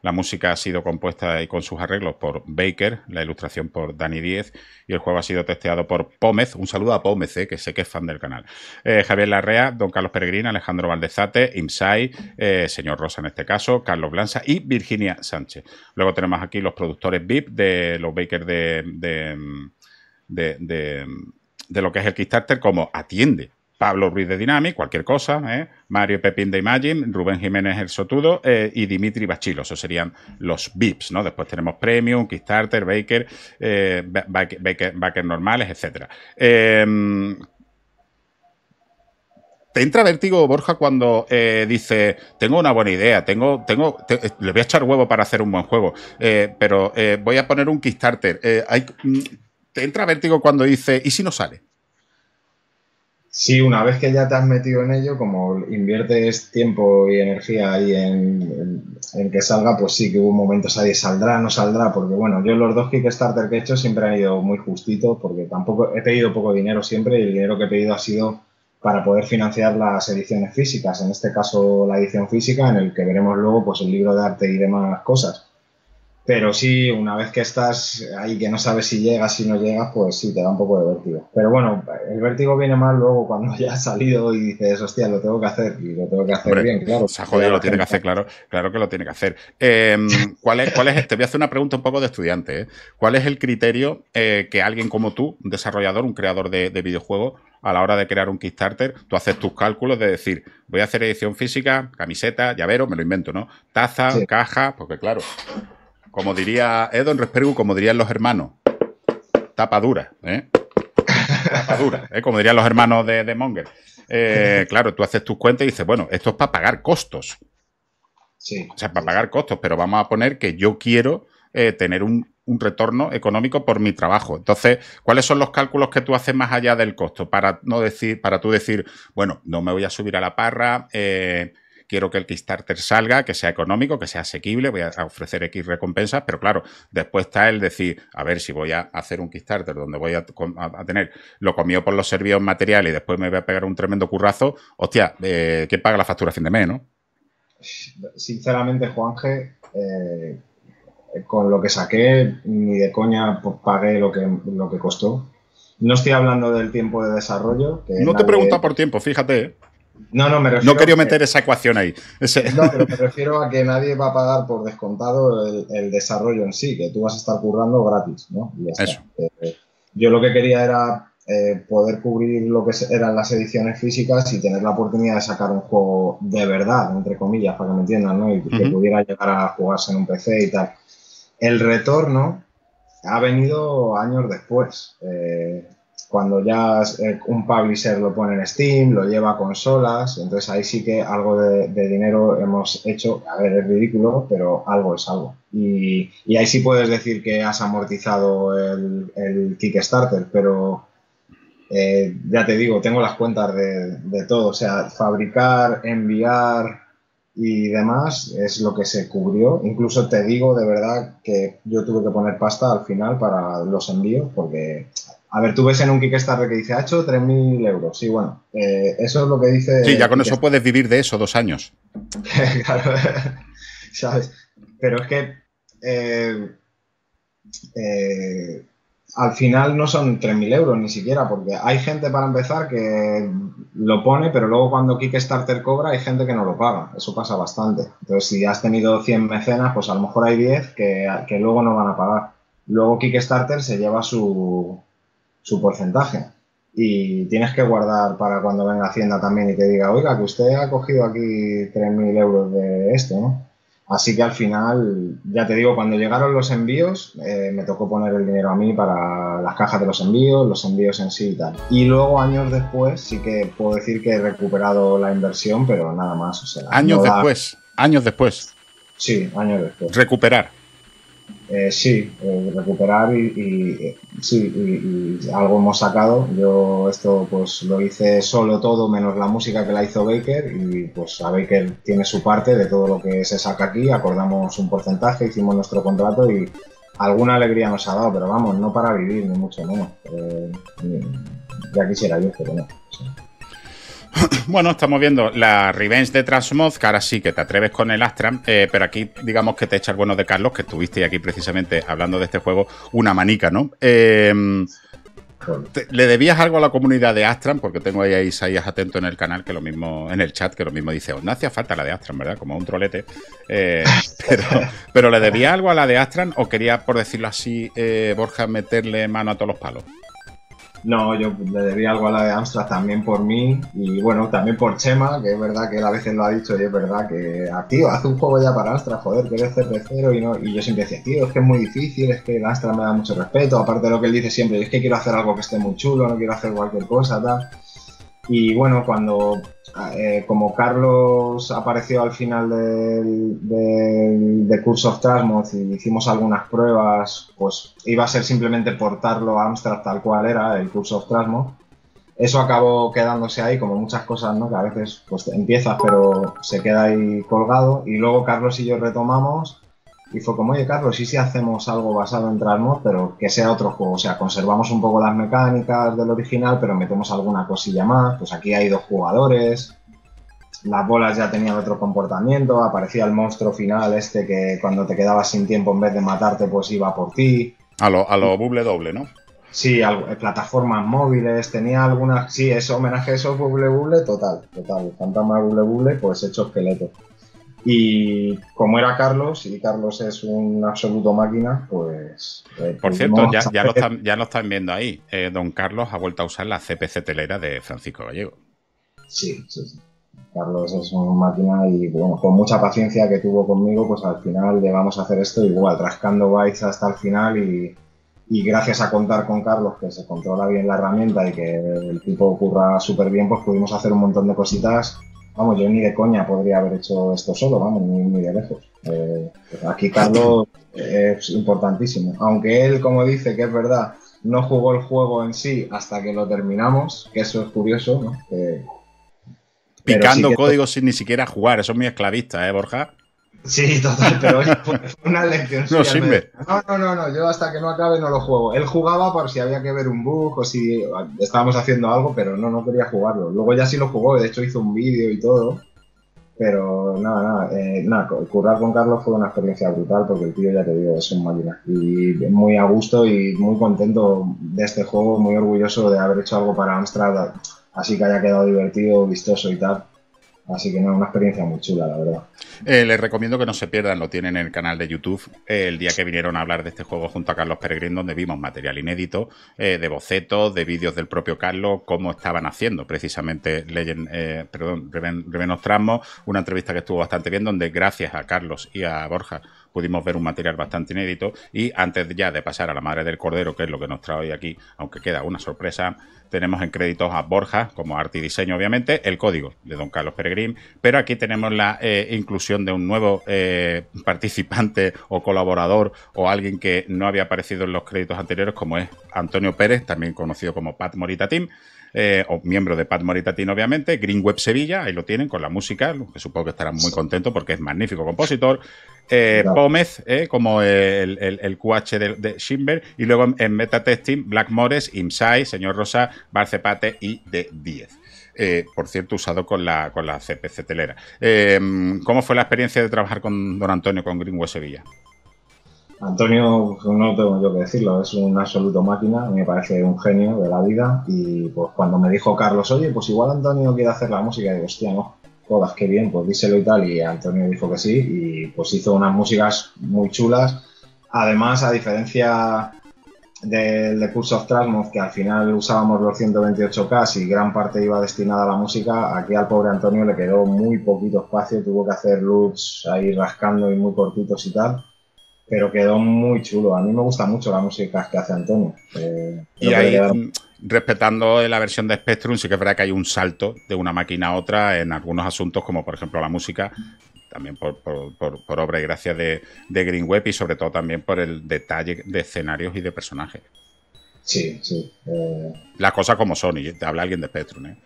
la música ha sido compuesta y con sus arreglos por Baker, la ilustración por Dani Díez y el juego ha sido testeado por Pómez. Un saludo a Pómez, eh, que sé que es fan del canal. Eh, Javier Larrea, Don Carlos Peregrín, Alejandro Valdezate, Imsai, eh, Señor Rosa en este caso, Carlos Blanza y Virginia Sánchez. Luego tenemos aquí los productores V I P de los Baker de, de, de, de, de lo que es el Kickstarter, como Atiende, Pablo Ruiz de Dynamic, cualquier cosa, ¿eh? Mario Pepín de Imagine, Rubén Jiménez el Sotudo eh, y Dimitri Bachilo. Esos serían los V I Ps, ¿no? Después tenemos Premium, Kickstarter, Baker, eh, Baker, Baker, Baker normales, etcétera. Eh, ¿Te entra vértigo, Borja, cuando eh, dice, tengo una buena idea, tengo, tengo, te, le voy a echar huevo para hacer un buen juego, eh, pero eh, voy a poner un Kickstarter? Eh, hay, ¿Te entra vértigo cuando dice, ¿y si no sale? Sí, una vez que ya te has metido en ello, como inviertes tiempo y energía ahí en, en, en que salga, pues sí que hubo momentos ahí, saldrá, no saldrá, porque bueno, yo los dos Kickstarter que he hecho siempre han ido muy justitos, porque tampoco he pedido poco dinero siempre, y el dinero que he pedido ha sido para poder financiar las ediciones físicas, en este caso la edición física, en el que veremos luego pues el libro de arte y demás cosas. Pero sí, una vez que estás ahí, que no sabes si llegas, si no llegas, pues sí, te da un poco de vértigo. Pero bueno, el vértigo viene más luego cuando ya has salido y dices, hostia, lo tengo que hacer, y lo tengo que hacer. Hombre, bien, claro. O sea, joder, lo tiene que hacer, claro, claro que lo tiene que hacer. Eh, ¿cuál es, cuál es, te voy a hacer una pregunta un poco de estudiante, ¿eh? ¿Cuál es el criterio eh, que alguien como tú, un desarrollador, un creador de, de videojuegos, a la hora de crear un Kickstarter, tú haces tus cálculos de decir, voy a hacer edición física, camiseta, llavero, me lo invento, ¿no? Taza, sí. Caja, porque claro... Como diría Edon Respergu, como dirían los hermanos, tapa dura, ¿eh? Tapa dura, ¿eh? Como dirían los hermanos de, de Monger. Eh, claro, tú haces tus cuentas y dices, bueno, esto es para pagar costos. Sí. O sea, para pagar costos, pero vamos a poner que yo quiero eh, tener un, un retorno económico por mi trabajo. Entonces, ¿cuáles son los cálculos que tú haces más allá del costo? Para, no decir, para tú decir, bueno, no me voy a subir a la parra... Eh, quiero que el Kickstarter salga, que sea económico, que sea asequible, voy a ofrecer X recompensas, pero claro, después está el decir, a ver si voy a hacer un Kickstarter donde voy a, a tener lo comido por los servidos materiales y después me voy a pegar un tremendo currazo, hostia, eh, ¿quién paga la factura a fin de mes, no? Sinceramente, Juanje, eh, con lo que saqué, ni de coña pues, pagué lo que, lo que costó. No estoy hablando del tiempo de desarrollo. Que no nadie... te pregunta por tiempo, fíjate, ¿eh? No, no, me refiero no quería meter que, esa ecuación ahí. Ese. No, pero me refiero a que nadie va a pagar por descontado el, el desarrollo en sí, que tú vas a estar currando gratis, ¿no? Y ya está. Eh, yo lo que quería era eh, poder cubrir lo que eran las ediciones físicas y tener la oportunidad de sacar un juego de verdad, entre comillas, para que me entiendan, ¿no? Y que uh-huh. pudiera llegar a jugarse en un P C y tal. El retorno ha venido años después. Eh, Cuando ya un publisher lo pone en Steam, lo lleva a consolas, entonces ahí sí que algo de, de dinero hemos hecho. A ver, es ridículo, pero algo es algo. Y, y ahí sí puedes decir que has amortizado el, el Kickstarter, pero eh, ya te digo, tengo las cuentas de, de todo. O sea, fabricar, enviar y demás es lo que se cubrió. Incluso te digo de verdad que yo tuve que poner pasta al final para los envíos porque... A ver, tú ves en un Kickstarter que dice, ha hecho tres mil euros. Sí, bueno, eh, eso es lo que dice... Sí, ya con eso puedes vivir de eso dos años. Claro, ¿sabes? Pero es que eh, eh, al final no son tres mil euros ni siquiera, porque hay gente para empezar que lo pone, pero luego cuando Kickstarter cobra hay gente que no lo paga. Eso pasa bastante. Entonces, si has tenido cien mecenas, pues a lo mejor hay diez que, que luego no van a pagar. Luego Kickstarter se lleva su... su porcentaje. y tienes que guardar para cuando venga Hacienda también y te diga, oiga, que usted ha cogido aquí tres mil euros de esto, ¿no? Así que al final, ya te digo, cuando llegaron los envíos, eh, me tocó poner el dinero a mí para las cajas de los envíos, los envíos en sí y tal. Y luego, años después, sí que puedo decir que he recuperado la inversión, pero nada más. O sea, años no después, da... años después. Sí, años después. Recuperar. Eh, sí, eh, recuperar y, y, eh, sí, y, y algo hemos sacado. Yo esto pues lo hice solo todo, menos la música que la hizo Baker, y pues a Baker tiene su parte de todo lo que se saca aquí, acordamos un porcentaje, hicimos nuestro contrato y alguna alegría nos ha dado, pero vamos, no para vivir, ni mucho menos. Eh, ya quisiera yo, pero no. Sí. Bueno, estamos viendo la Revenge de Trasmoz, que ahora sí que te atreves con el Astra, eh, pero aquí digamos que te echa el bueno de Carlos, que estuviste aquí precisamente hablando de este juego, una manica, ¿no? Eh, te, ¿Le debías algo a la comunidad de Astra? Porque tengo ahí a Isaías atento en el canal, que lo mismo, en el chat, que lo mismo dice, oh, no hacía falta la de Astra, ¿verdad? Como un trolete. Eh, pero, pero ¿le debías algo a la de Astra o quería, por decirlo así, eh, Borja, meterle mano a todos los palos? No, yo le debía algo a la de Amstrad también por mí y bueno, también por Chema, que es verdad que él a veces lo ha dicho y es verdad que, ah, tío, haz un juego ya para Amstrad, joder, que eres C P cero y no, y yo siempre decía, tío, es que es muy difícil, es que el Amstrad me da mucho respeto, aparte de lo que él dice siempre, es que quiero hacer algo que esté muy chulo, no quiero hacer cualquier cosa, tal. Y bueno, cuando eh, como Carlos apareció al final del, del, del Curse of Trasmoz y hicimos algunas pruebas, pues iba a ser simplemente portarlo a Amstrad tal cual era el Curse of Trasmoz. Eso acabó quedándose ahí, como muchas cosas, ¿no? Que a veces pues empiezas pero se queda ahí colgado. Y luego Carlos y yo retomamos y fue como, oye Carlos, sí, sí hacemos algo basado en Trasmoz, pero que sea otro juego, o sea, conservamos un poco las mecánicas del original, pero metemos alguna cosilla más, pues aquí hay dos jugadores, las bolas ya tenían otro comportamiento, aparecía el monstruo final este que cuando te quedabas sin tiempo en vez de matarte pues iba por ti. A lo, a lo buble doble, ¿no? Sí, algo, plataformas móviles, tenía algunas, sí, eso, homenaje a esos buble buble, total, total, fantasma buble buble, pues hecho esqueleto. Y como era Carlos, y Carlos es un absoluto máquina, pues... Eh, Por cierto, ya, ya, lo están, ya lo están viendo ahí. Eh, don Carlos ha vuelto a usar la C P C Telera de Francisco Gallego. Sí, sí, sí. Carlos es un máquina y bueno, con mucha paciencia que tuvo conmigo, pues al final le vamos a hacer esto igual, rascando bytes hasta el final y, y gracias a contar con Carlos, que se controla bien la herramienta y que el tipo curra súper bien, pues pudimos hacer un montón de cositas. Vamos, yo ni de coña podría haber hecho esto solo, vamos, ni, ni de lejos. Eh, aquí Carlos es importantísimo. Aunque él, como dice, que es verdad, no jugó el juego en sí hasta que lo terminamos, que eso es curioso, ¿no? Eh, Picando sí códigos sin ni siquiera jugar, eso es muy esclavista, ¿eh, Borja? Sí, total, pero oye, fue una lección. No sirve. No, no, no, no, yo hasta que no acabe no lo juego. Él jugaba por si había que ver un bug o si estábamos haciendo algo, pero no, no quería jugarlo. Luego ya sí lo jugó, de hecho hizo un vídeo y todo. Pero nada, nada, eh, nada, currar con Carlos fue una experiencia brutal porque el tío, ya te digo, es un máquina. Y muy a gusto y muy contento de este juego, muy orgulloso de haber hecho algo para Amstrad, así que haya quedado divertido, vistoso y tal. Así que no, una experiencia muy chula, la verdad. Eh, les recomiendo que no se pierdan, lo tienen en el canal de YouTube, eh, el día que vinieron a hablar de este juego junto a Carlos Peregrín, donde vimos material inédito, eh, de bocetos, de vídeos del propio Carlos, cómo estaban haciendo precisamente Legend, eh, perdón, Revenge of Trasmoz, una entrevista que estuvo bastante bien, donde gracias a Carlos y a Borja pudimos ver un material bastante inédito. Y antes ya de pasar a la madre del cordero, que es lo que nos trae hoy aquí, aunque queda una sorpresa, tenemos en créditos a Borja, como arte y diseño, obviamente, el código de don Carlos Peregrín, pero aquí tenemos la eh, inclusión de un nuevo eh, participante o colaborador o alguien que no había aparecido en los créditos anteriores, como es Antonio Pérez, también conocido como Pat Morita Team, Eh, o miembro de Pat Moritatín, obviamente, Green Web Sevilla, ahí lo tienen con la música, que supongo que estarán muy contentos porque es magnífico compositor, eh, claro. Pómez, eh, como el, el, el Q H de, de Schimber, y luego en, en Metatesting, Black Mores, Imsai, Señor Rosa, Barcepate y The Díez. Eh, por cierto, usado con la, con la C P C Telera. Eh, ¿Cómo fue la experiencia de trabajar con don Antonio, con Green Web Sevilla? Antonio, no tengo yo que decirlo, es un absoluto máquina, me parece un genio de la vida y pues cuando me dijo Carlos, oye, pues igual Antonio quiere hacer la música, y digo, hostia, no, jodas, qué bien, pues díselo y tal, y Antonio dijo que sí y pues hizo unas músicas muy chulas, además a diferencia del The Curse of Trasmoz, que al final usábamos los ciento veintiocho K y gran parte iba destinada a la música, aquí al pobre Antonio le quedó muy poquito espacio, tuvo que hacer loops ahí rascando y muy cortitos y tal, pero quedó muy chulo. A mí me gusta mucho la música que hace Antonio. Eh, y ahí, quedar... respetando la versión de Spectrum, sí que es verdad que hay un salto de una máquina a otra en algunos asuntos, como por ejemplo la música, también por, por, por, por obra y gracia de, de Green Web, y sobre todo también por el detalle de escenarios y de personajes. Sí, sí. Eh... Las cosas como son, y te habla alguien de Spectrum, ¿eh?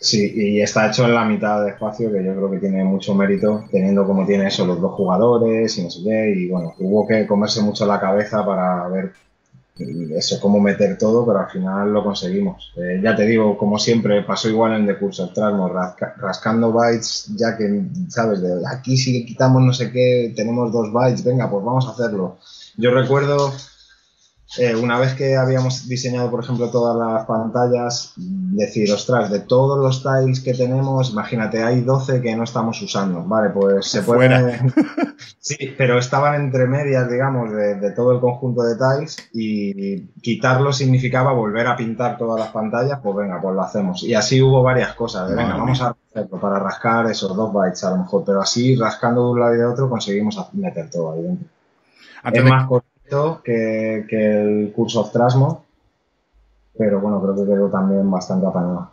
Sí, y está hecho en la mitad de espacio, que yo creo que tiene mucho mérito, teniendo como tiene eso, los dos jugadores y no sé qué, y bueno, hubo que comerse mucho la cabeza para ver eso, cómo meter todo, pero al final lo conseguimos. Eh, ya te digo, como siempre, pasó igual en The Curse of Trasmoz, rasca, rascando bytes, ya que, ¿sabes? De aquí si quitamos no sé qué, tenemos dos bytes, venga, pues vamos a hacerlo. Yo recuerdo... Eh, una vez que habíamos diseñado, por ejemplo, todas las pantallas, decir, ostras, de todos los tiles que tenemos, imagínate, hay doce que no estamos usando. Vale, pues se pueden... Sí, pero estaban entre medias, digamos, de, de todo el conjunto de tiles, y quitarlo significaba volver a pintar todas las pantallas, pues venga, pues lo hacemos. Y así hubo varias cosas, de, venga, no, vamos a hacerlo para rascar esos dos bytes a lo mejor, pero así, rascando de un lado y de otro, conseguimos meter todo ahí dentro. Es más corto Que, que el Curse of Trasmoz, pero bueno, creo que quedó también bastante apanado.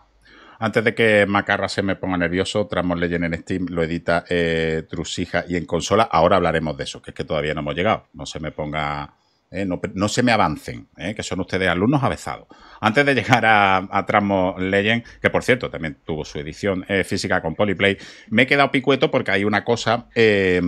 Antes de que Macarra se me ponga nervioso, Trasmoz Legend en Steam lo edita eh, Trusija, y en consola ahora hablaremos de eso, que es que todavía no hemos llegado, no se me ponga, eh, no, no se me avancen, eh, que son ustedes alumnos avezados. Antes de llegar a, a Trasmoz Legend, que por cierto también tuvo su edición eh, física con Polyplay, me he quedado picueto porque hay una cosa eh,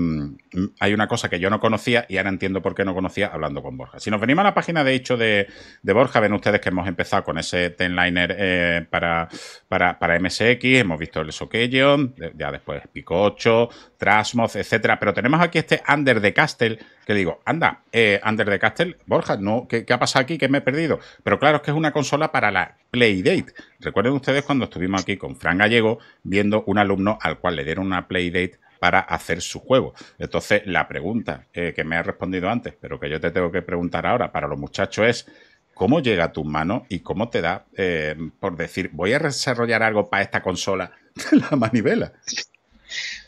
hay una cosa que yo no conocía y ahora entiendo por qué no conocía hablando con Borja. Si nos venimos a la página de hecho de, de Borja, ven ustedes que hemos empezado con ese ten-liner eh, para, para, para M S X, hemos visto el Sockeion, ya después Pico ocho, Trasmoz, etcétera, pero tenemos aquí este Under the Castle, que digo, anda, eh, Under the Castle, Borja, no, ¿qué, ¿qué ha pasado aquí? ¿Qué me he perdido? Pero claro, es que es una consola para la Playdate. Recuerden ustedes cuando estuvimos aquí con Fran Gallego viendo un alumno al cual le dieron una Playdate para hacer su juego. Entonces, la pregunta eh, que me ha respondido antes, pero que yo te tengo que preguntar ahora para los muchachos es, ¿cómo llega a tus manos y cómo te da eh, por decir, voy a desarrollar algo para esta consola de la manivela?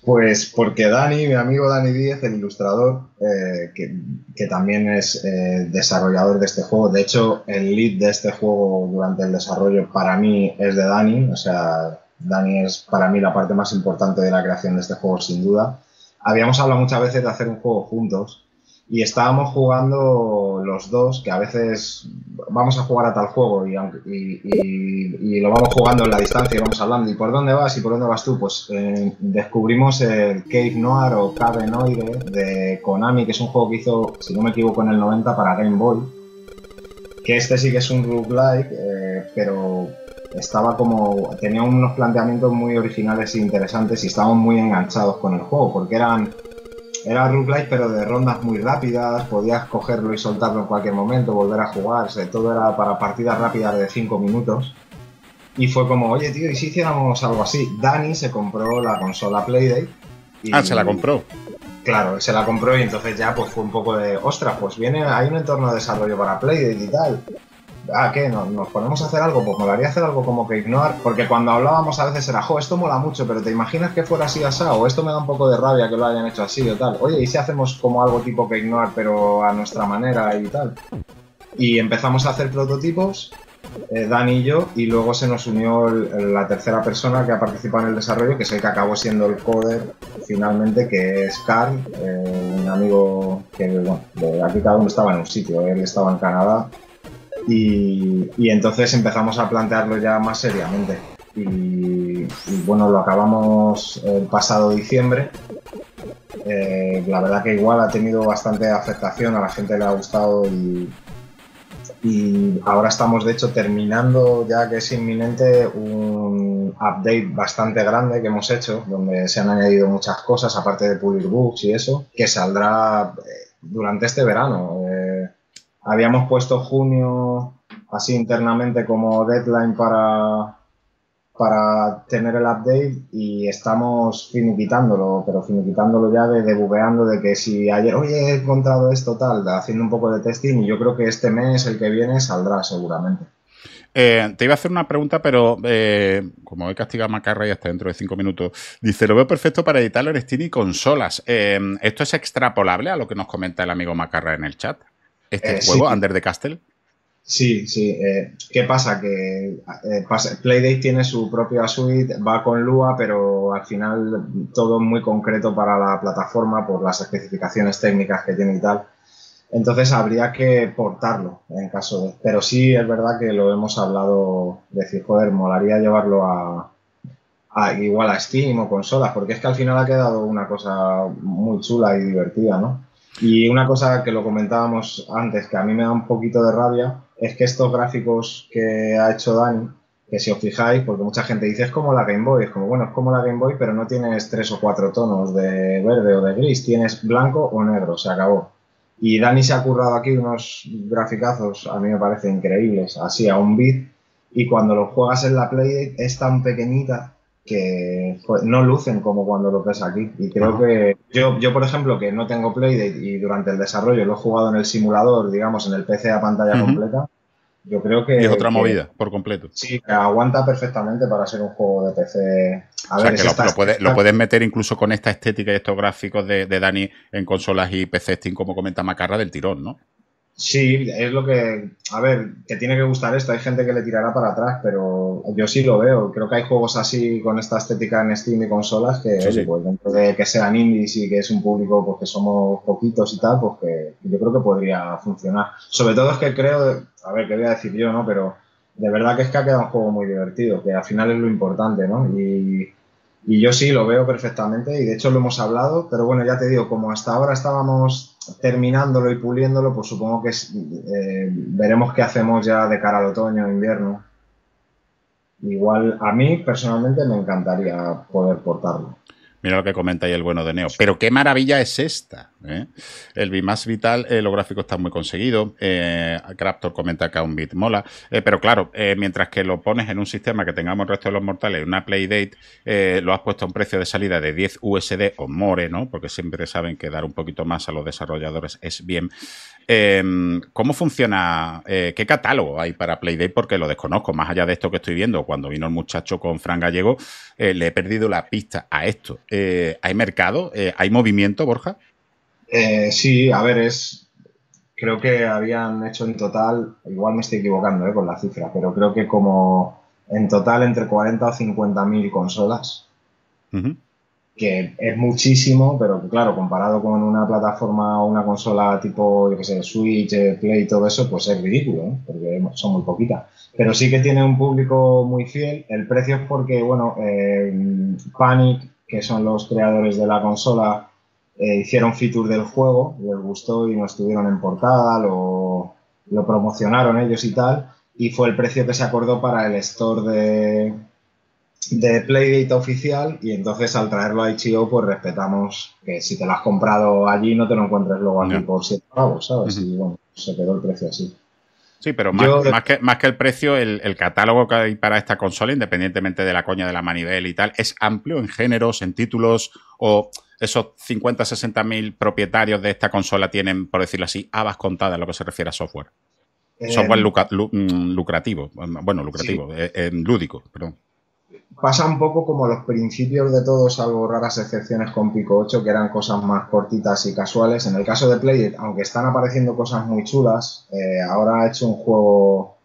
Pues porque Dani, mi amigo Dani Díez, el ilustrador, eh, que, que también es eh, desarrollador de este juego. De hecho, el lead de este juego durante el desarrollo para mí es de Dani. O sea, Dani es para mí la parte más importante de la creación de este juego, sin duda. Habíamos hablado muchas veces de hacer un juego juntos y estábamos jugando los dos, que a veces vamos a jugar a tal juego y, y, y, y lo vamos jugando en la distancia y vamos hablando. ¿Y por dónde vas? ¿Y por dónde vas tú? Pues eh, descubrimos el Cave Noire o Cave Noire de Konami, que es un juego que hizo, si no me equivoco, en el noventa para Game Boy. Que este sí que es un roguelike, eh, pero estaba como... tenía unos planteamientos muy originales e interesantes y estábamos muy enganchados con el juego, porque eran... era roguelike pero de rondas muy rápidas, podías cogerlo y soltarlo en cualquier momento, volver a jugarse, todo era para partidas rápidas de cinco minutos. Y fue como, oye tío, ¿y si hiciéramos algo así? Dani se compró la consola Playdate. Y, ah, se la compró. Claro, se la compró y entonces ya pues fue un poco de, ostras, pues viene, hay un entorno de desarrollo para Playdate y tal. Ah, ¿qué? ¿Nos, nos ponemos a hacer algo? Pues molaría hacer algo como que ignorar, porque cuando hablábamos a veces era, jo, esto mola mucho, pero ¿te imaginas que fuera así asado? Esto me da un poco de rabia que lo hayan hecho así o tal. Oye, ¿y si hacemos como algo tipo que ignorar, pero a nuestra manera y tal? Y empezamos a hacer prototipos, eh, Dani y yo, y luego se nos unió el, la tercera persona que ha participado en el desarrollo, que es el que acabó siendo el coder finalmente, que es Carl, eh, un amigo que, bueno, de aquí cada uno estaba en un sitio, él estaba en Canadá. Y, y entonces empezamos a plantearlo ya más seriamente y, y bueno, lo acabamos el pasado diciembre. Eh, la verdad que igual ha tenido bastante afectación, a la gente le ha gustado y, y ahora estamos de hecho terminando, ya que es inminente, un update bastante grande que hemos hecho, donde se han añadido muchas cosas aparte de pulir bugs y eso, que saldrá durante este verano. Eh, Habíamos puesto junio así internamente como deadline para, para tener el update y estamos finiquitándolo, pero finiquitándolo ya de, de bugueando de que si ayer, oye, he encontrado esto tal, haciendo un poco de testing, y yo creo que este mes, el que viene, saldrá seguramente. Eh, te iba a hacer una pregunta, pero eh, como he castigado a Macarra y hasta dentro de cinco minutos, dice, lo veo perfecto para editarlo en Steam y consolas. Eh, ¿Esto es extrapolable a lo que nos comenta el amigo Macarra en el chat? ¿Este eh, juego, sí. Under the Castle? Sí, sí. Eh, ¿Qué pasa? Que eh, pasa, Playdate tiene su propia suite, va con Lua, pero al final todo es muy concreto para la plataforma por las especificaciones técnicas que tiene y tal. Entonces habría que portarlo en caso de... Pero sí es verdad que lo hemos hablado, decir, joder, molaría llevarlo a, a igual a Steam o consolas, porque es que al final ha quedado una cosa muy chula y divertida, ¿no? Y una cosa que lo comentábamos antes, que a mí me da un poquito de rabia, es que estos gráficos que ha hecho Dani, que si os fijáis, porque mucha gente dice es como la Game Boy, es como, bueno, es como la Game Boy, pero no tienes tres o cuatro tonos de verde o de gris, tienes blanco o negro, se acabó. Y Dani se ha currado aquí unos graficazos, a mí me parecen increíbles, así a un bit, y cuando los juegas en la Playdate es tan pequeñita que pues, no lucen como cuando lo ves aquí. Y creo uh-huh. que yo, yo, por ejemplo, que no tengo Playdate y durante el desarrollo lo he jugado en el simulador, digamos, en el P C a pantalla uh-huh. completa, yo creo que... Y es otra que, movida, por completo. Sí, que aguanta perfectamente para ser un juego de P C... A o sea, ver, que lo, esta, lo, puede, esta... lo puedes meter incluso con esta estética y estos gráficos de, de Dani en consolas y P C Steam, como comenta Macarra, del tirón, ¿no? Sí, es lo que... A ver, que tiene que gustar esto. Hay gente que le tirará para atrás, pero yo sí lo veo. Creo que hay juegos así con esta estética en Steam y consolas que, sí, oye, sí. Pues, dentro de que sean indies y que es un público porque somos poquitos y tal, pues que yo creo que podría funcionar. Sobre todo es que creo... A ver, ¿qué voy a decir yo, no? Pero de verdad que es que ha quedado un juego muy divertido, que al final es lo importante, ¿no? Y... Y yo sí, lo veo perfectamente y de hecho lo hemos hablado, pero bueno, ya te digo, como hasta ahora estábamos terminándolo y puliéndolo, pues supongo que eh, veremos qué hacemos ya de cara al otoño o invierno. Igual a mí personalmente me encantaría poder portarlo. Mira lo que comenta ahí el bueno de Neo. Pero qué maravilla es esta, ¿eh? El bit más vital, eh, los gráficos están muy conseguidos. Eh, Craptor comenta acá un bit mola. Eh, pero claro, eh, mientras que lo pones en un sistema que tengamos el resto de los mortales, una Playdate, eh, lo has puesto a un precio de salida de diez U S D o more, ¿no? Porque siempre saben que dar un poquito más a los desarrolladores es bien. Eh, ¿Cómo funciona? Eh, ¿Qué catálogo hay para Playdate? Porque lo desconozco. Más allá de esto que estoy viendo, cuando vino el muchacho con Fran Gallego, eh, le he perdido la pista a esto. Eh, ¿Hay mercado? Eh, ¿Hay movimiento, Borja? Eh, sí, a ver, es creo que habían hecho en total, igual me estoy equivocando eh, con la cifra, pero creo que como en total entre cuarenta o cincuenta mil consolas, uh-huh. que es muchísimo, pero claro, comparado con una plataforma o una consola tipo, yo qué sé, Switch, Play y todo eso, pues es ridículo, ¿eh? Porque son muy poquitas. Pero sí que tiene un público muy fiel. El precio es porque, bueno, eh, Panic, que son los creadores de la consola, eh, hicieron feature del juego, les gustó y nos tuvieron en portada, lo, lo promocionaron ellos y tal, y fue el precio que se acordó para el store de, de Playdate oficial, y entonces al traerlo a I T O, pues respetamos que si te lo has comprado allí no te lo encuentres luego aquí no. por siete pavos, ¿sabes? Uh-huh. Y bueno, se quedó el precio así. Sí, pero más, Yo... más, que, más que el precio, el, el catálogo que hay para esta consola, independientemente de la coña de la manivela y tal, ¿es amplio en géneros, en títulos? ¿O esos cincuenta, sesenta mil propietarios de esta consola tienen, por decirlo así, habas contadas en lo que se refiere a software? Eh, software luca, lu, lucrativo, bueno, lucrativo, sí. eh, eh, lúdico, perdón. Pasa un poco como los principios de todo, salvo raras excepciones con Pico ocho, que eran cosas más cortitas y casuales. En el caso de Playdate, aunque están apareciendo cosas muy chulas, eh, ahora ha hecho un juego,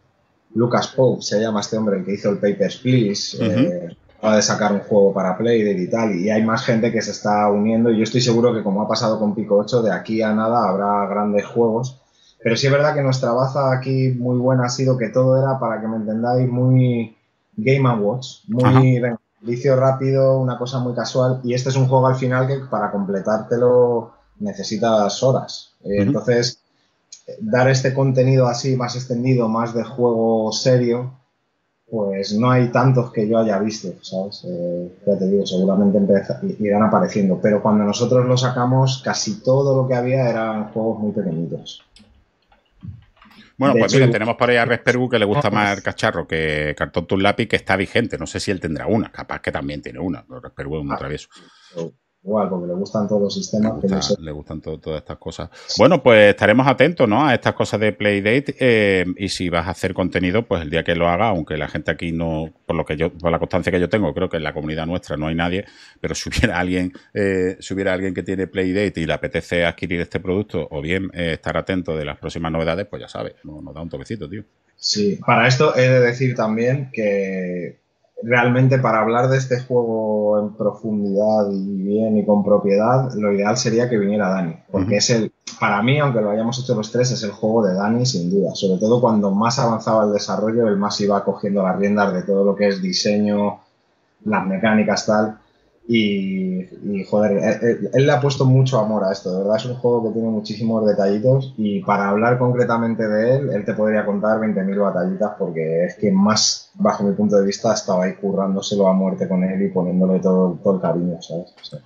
Lucas Pope se llama este hombre, el que hizo el Papers, Please, eh, uh-huh. acaba de sacar un juego para Playdate y tal, y hay más gente que se está uniendo, y yo estoy seguro que como ha pasado con Pico ocho, de aquí a nada habrá grandes juegos. Pero sí es verdad que nuestra baza aquí muy buena ha sido que todo era, para que me entendáis, muy... Game and Watch, muy venga, vicio rápido, una cosa muy casual, y este es un juego al final que para completártelo necesitas horas. Uh-huh. Entonces, dar este contenido así más extendido, más de juego serio, pues no hay tantos que yo haya visto, ¿sabes? Eh, ya te digo, seguramente empeza, irán apareciendo, pero cuando nosotros lo sacamos, casi todo lo que había eran juegos muy pequeñitos. Bueno, de pues hecho, mira, tenemos por ahí a Respergu, que le gusta más el cacharro que Cartón Tun Lápiz, que está vigente. No sé si él tendrá una, capaz que también tiene una. Respergu es un ah, travieso. Igual, porque le gustan todos los sistemas. Le, gusta, que no sé. le gustan todo, todas estas cosas. Sí. Bueno, pues estaremos atentos, ¿no?, a estas cosas de Playdate. Eh, y si vas a hacer contenido, pues el día que lo haga, aunque la gente aquí no, por lo que yo, por la constancia que yo tengo, creo que en la comunidad nuestra no hay nadie, pero si hubiera alguien, eh, si hubiera alguien que tiene Playdate y le apetece adquirir este producto, o bien eh, estar atento de las próximas novedades, pues ya sabes, nos no da un toquecito, tío. Sí, para esto he de decir también que realmente para hablar de este juego en profundidad y bien y con propiedad, lo ideal sería que viniera Dani, porque uh-huh. es el, para mí, aunque lo hayamos hecho los tres, es el juego de Dani sin duda, sobre todo cuando más avanzaba el desarrollo, él más iba cogiendo las riendas de todo lo que es diseño, las mecánicas, tal, y, y joder, él, él le ha puesto mucho amor a esto, de verdad es un juego que tiene muchísimos detallitos y para hablar concretamente de él, él te podría contar veinte mil batallitas, porque es que más... bajo mi punto de vista, estaba ahí currándoselo a muerte con él y poniéndole todo, todo el cariño, ¿sabes? O sea.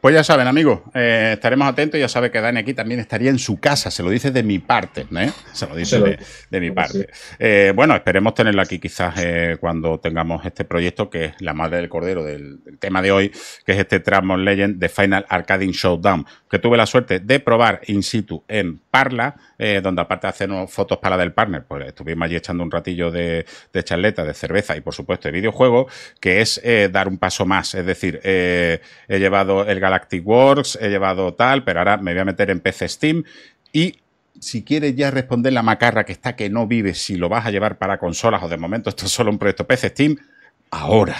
Pues ya saben, amigos, eh, estaremos atentos. Ya sabe que Dani aquí también estaría en su casa. Se lo dice de mi parte, ¿eh? Se lo dice de, de mi parte. Eh, bueno, esperemos tenerlo aquí quizás eh, cuando tengamos este proyecto, que es la madre del cordero del, del tema de hoy, que es este Trasmoz Legend de Final Arcading Showdown, que tuve la suerte de probar in situ en Parla, eh, donde aparte de hacernos fotos para la del partner, pues estuvimos allí echando un ratillo de, de charleta, de cerveza y, por supuesto, de videojuegos, que es eh, dar un paso más. Es decir, eh, he llevado el Galactic Wars, he llevado tal, pero ahora me voy a meter en P C Steam y si quieres ya responder la macarra que está que no vive, si lo vas a llevar para consolas o de momento esto es solo un proyecto P C Steam, ahora.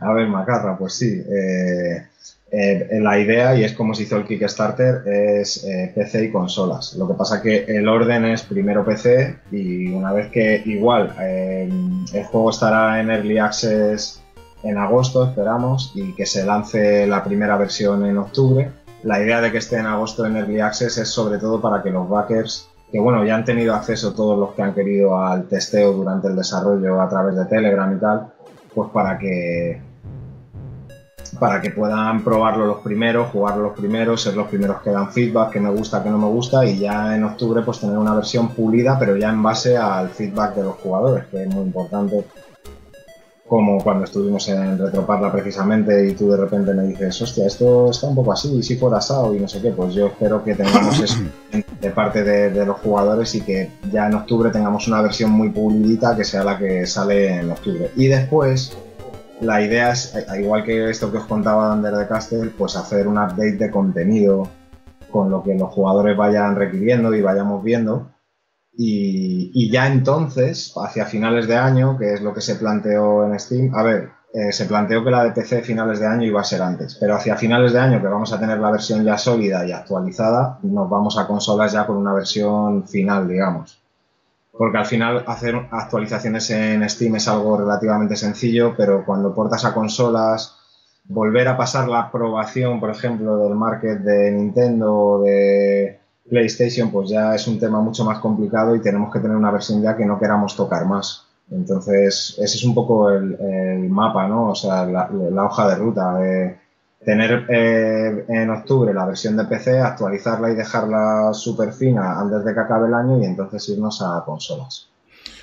A ver, macarra, pues sí. Eh, eh, la idea, y es como se hizo el Kickstarter, es eh, P C y consolas. Lo que pasa que el orden es primero P C y una vez que igual eh, el juego estará en Early Access en agosto, esperamos, y que se lance la primera versión en octubre. La idea de que esté en agosto en Early Access es sobre todo para que los backers, que bueno, ya han tenido acceso todos los que han querido al testeo durante el desarrollo a través de Telegram y tal, pues para que para que puedan probarlo los primeros, jugarlo los primeros, ser los primeros que dan feedback, que me gusta, que no me gusta, y ya en octubre pues tener una versión pulida, pero ya en base al feedback de los jugadores, que es muy importante. Como cuando estuvimos en Retroparla precisamente y tú de repente me dices, hostia, esto está un poco así, y si fuera S A O y no sé qué, pues yo espero que tengamos eso de parte de, de los jugadores y que ya en octubre tengamos una versión muy pulidita que sea la que sale en octubre. Y después, la idea es, igual que esto que os contaba de Under the Castle, pues hacer un update de contenido con lo que los jugadores vayan requiriendo y vayamos viendo. Y, y ya entonces, hacia finales de año, que es lo que se planteó en Steam, a ver, eh, se planteó que la de P C finales de año iba a ser antes, pero hacia finales de año, que vamos a tener la versión ya sólida y actualizada, nos vamos a consolas ya con una versión final, digamos. Porque al final hacer actualizaciones en Steam es algo relativamente sencillo, pero cuando portas a consolas, volver a pasar la aprobación, por ejemplo, del market de Nintendo o de PlayStation, pues ya es un tema mucho más complicado y tenemos que tener una versión ya que no queramos tocar más. Entonces, ese es un poco el, el mapa, ¿no? O sea, la, la hoja de ruta. Eh, tener eh, en octubre la versión de P C, actualizarla y dejarla súper fina antes de que acabe el año y entonces irnos a consolas.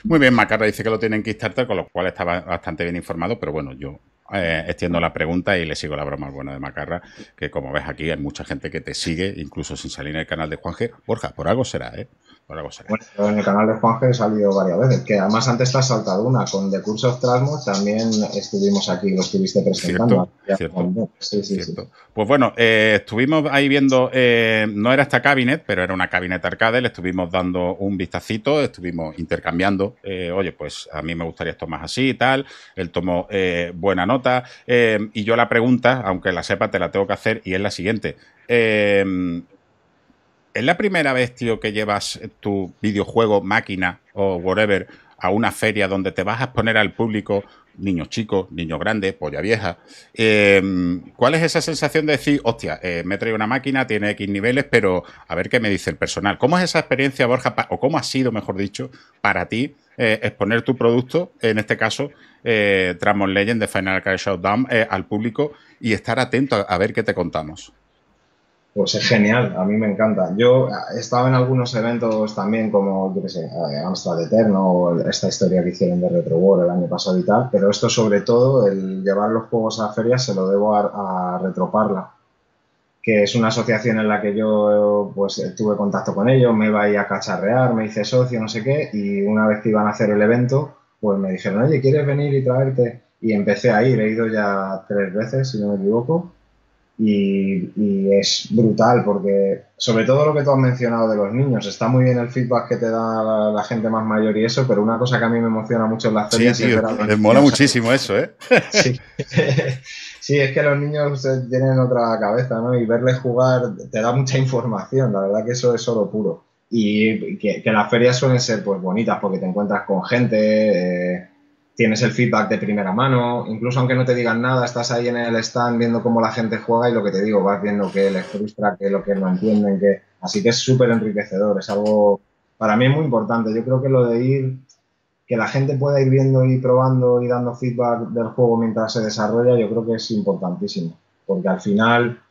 Muy bien, Macarra dice que lo tiene en Kickstarter, con lo cual estaba bastante bien informado, pero bueno, yo Eh, extiendo la pregunta y le sigo la broma al bueno de Macarra, que como ves aquí hay mucha gente que te sigue, incluso sin salir en el canal de Juanje. Borja, por algo será, ¿eh? Por algo será. Bueno, en el canal de Juanje he salido varias veces, que además antes te has saltado una, con The Curse of Trasmoz también estuvimos aquí, lo estuviste presentando. ¿Cierto? ¿Cierto? Sí, sí, ¿Cierto? Sí. Pues bueno, eh, estuvimos ahí viendo, eh, no era esta cabinet, pero era una cabinet arcade, le estuvimos dando un vistacito, estuvimos intercambiando, eh, oye, pues a mí me gustaría esto más así y tal, él tomó eh, buena nota. Nota, eh, y yo la pregunta, aunque la sepa, te la tengo que hacer y es la siguiente. Eh, ¿Es la primera vez, tío, que llevas tu videojuego, máquina o whatever a una feria donde te vas a exponer al público, niños chicos, niños grandes, polla vieja? Eh, ¿Cuál es esa sensación de decir, hostia, eh, me he traído una máquina, tiene X niveles, pero a ver qué me dice el personal? ¿Cómo es esa experiencia, Borja, o cómo ha sido, mejor dicho, para ti eh, exponer tu producto, en este caso, Eh, Trasmoz Legend de Final Arcade Showdown eh, al público y estar atento a, a ver qué te contamos? Pues es genial, a mí me encanta. Yo he estado en algunos eventos también como, yo qué sé, Amstrad Eterno, esta historia que hicieron de Retro World el año pasado y tal, pero esto sobre todo, el llevar los juegos a ferias, se lo debo a, a Retroparla, que es una asociación en la que yo pues tuve contacto con ellos, me iba ahí a cacharrear, me hice socio, no sé qué, y una vez que iban a hacer el evento, pues me dijeron, oye, ¿quieres venir y traerte? Y empecé a ir, he ido ya tres veces, si no me equivoco. Y, y es brutal porque, sobre todo lo que tú has mencionado de los niños, está muy bien el feedback que te da la, la gente más mayor y eso, pero una cosa que a mí me emociona mucho en las ferias... Sí, tío, les mola muchísimo eso, ¿eh? Sí. Sí, es que los niños tienen otra cabeza, ¿no? Y verles jugar te da mucha información, la verdad que eso es oro puro. Y que, que las ferias suelen ser pues bonitas porque te encuentras con gente... Eh, tienes el feedback de primera mano, incluso aunque no te digan nada, estás ahí en el stand viendo cómo la gente juega y lo que te digo, vas viendo que les frustra, que lo que no entienden, que... Así que es súper enriquecedor, es algo para mí muy importante. Yo creo que lo de ir, que la gente pueda ir viendo y probando y dando feedback del juego mientras se desarrolla, yo creo que es importantísimo, porque al final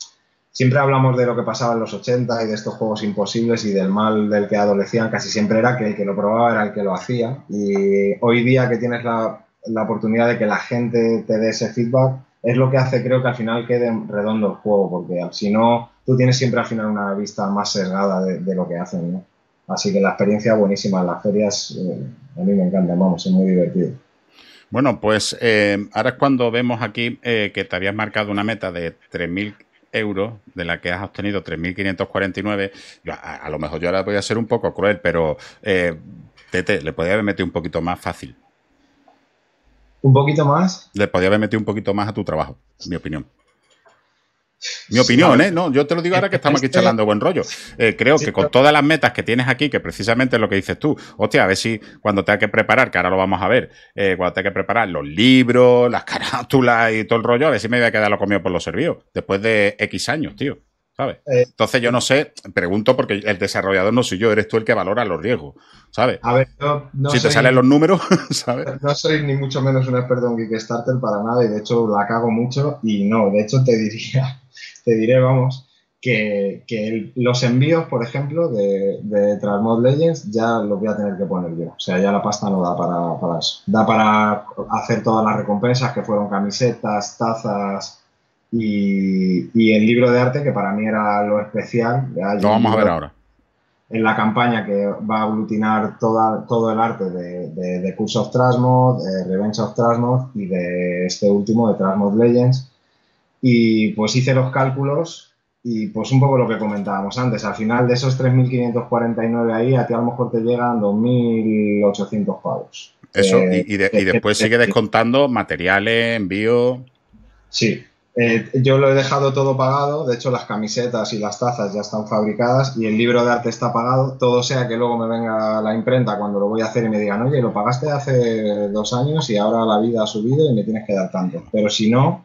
siempre hablamos de lo que pasaba en los ochenta y de estos juegos imposibles y del mal del que adolecían. Casi siempre era que el que lo probaba era el que lo hacía. Y hoy día que tienes la, la oportunidad de que la gente te dé ese feedback, es lo que hace, creo, que al final quede redondo el juego, porque si no, tú tienes siempre al final una vista más sesgada de, de lo que hacen, ¿no? Así que la experiencia buenísima. Las ferias eh, a mí me encantan, vamos, es muy divertido. Bueno, pues eh, ahora es cuando vemos aquí eh, que te habías marcado una meta de tres mil euros, de la que has obtenido tres mil quinientos cuarenta y nueve. Yo, a, a lo mejor yo ahora voy a ser un poco cruel, pero eh, Tete, le podía haber metido un poquito más fácil. ¿Un poquito más? Le podía haber metido un poquito más a tu trabajo, mi opinión. Mi opinión, ¿eh? No, yo te lo digo ahora que estamos aquí charlando buen rollo. Eh, creo que con todas las metas que tienes aquí, que precisamente es lo que dices tú, hostia, a ver si cuando tenga que preparar, que ahora lo vamos a ver, eh, cuando tenga que preparar los libros, las carátulas y todo el rollo, a ver si me voy a quedar lo comido por los servidos, después de X años, tío, ¿sabes? Entonces yo no sé, pregunto porque el desarrollador no soy yo, eres tú el que valora los riesgos, ¿sabes? A ver, no, no si te soy, salen los números, ¿sabes? No soy ni mucho menos un experto en Kickstarter para nada y de hecho la cago mucho y no, de hecho te diría... Te diré, vamos, que, que el, los envíos, por ejemplo, de, de Trasmoz Legends ya los voy a tener que poner yo. O sea, ya la pasta no da para, para eso. Da para hacer todas las recompensas, que fueron camisetas, tazas y, y el libro de arte, que para mí era lo especial. Lo vamos a ver ahora. En la campaña que va a aglutinar toda, todo el arte de, de, de The Curse of Trasmoz, de Revenge of Trasmoz y de este último, de Trasmoz Legends. Y pues hice los cálculos y pues un poco lo que comentábamos antes. Al final de esos tres mil quinientos cuarenta y nueve ahí, a ti a lo mejor te llegan dos mil ochocientos pavos. Eso, eh, y, de, y después sigue descontando materiales, envíos... Sí, eh, yo lo he dejado todo pagado. De hecho, las camisetas y las tazas ya están fabricadas y el libro de arte está pagado. Todo sea que luego me venga la imprenta cuando lo voy a hacer y me digan, oye, lo pagaste hace dos años y ahora la vida ha subido y me tienes que dar tanto. Pero si no...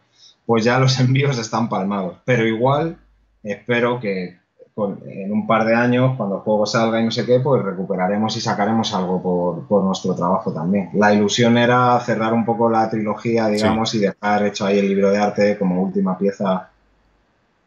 pues ya los envíos están palmados. Pero igual, espero que con, en un par de años, cuando el juego salga y no sé qué, pues recuperaremos y sacaremos algo por, por nuestro trabajo también. La ilusión era cerrar un poco la trilogía, digamos, sí, y dejar hecho ahí el libro de arte como última pieza.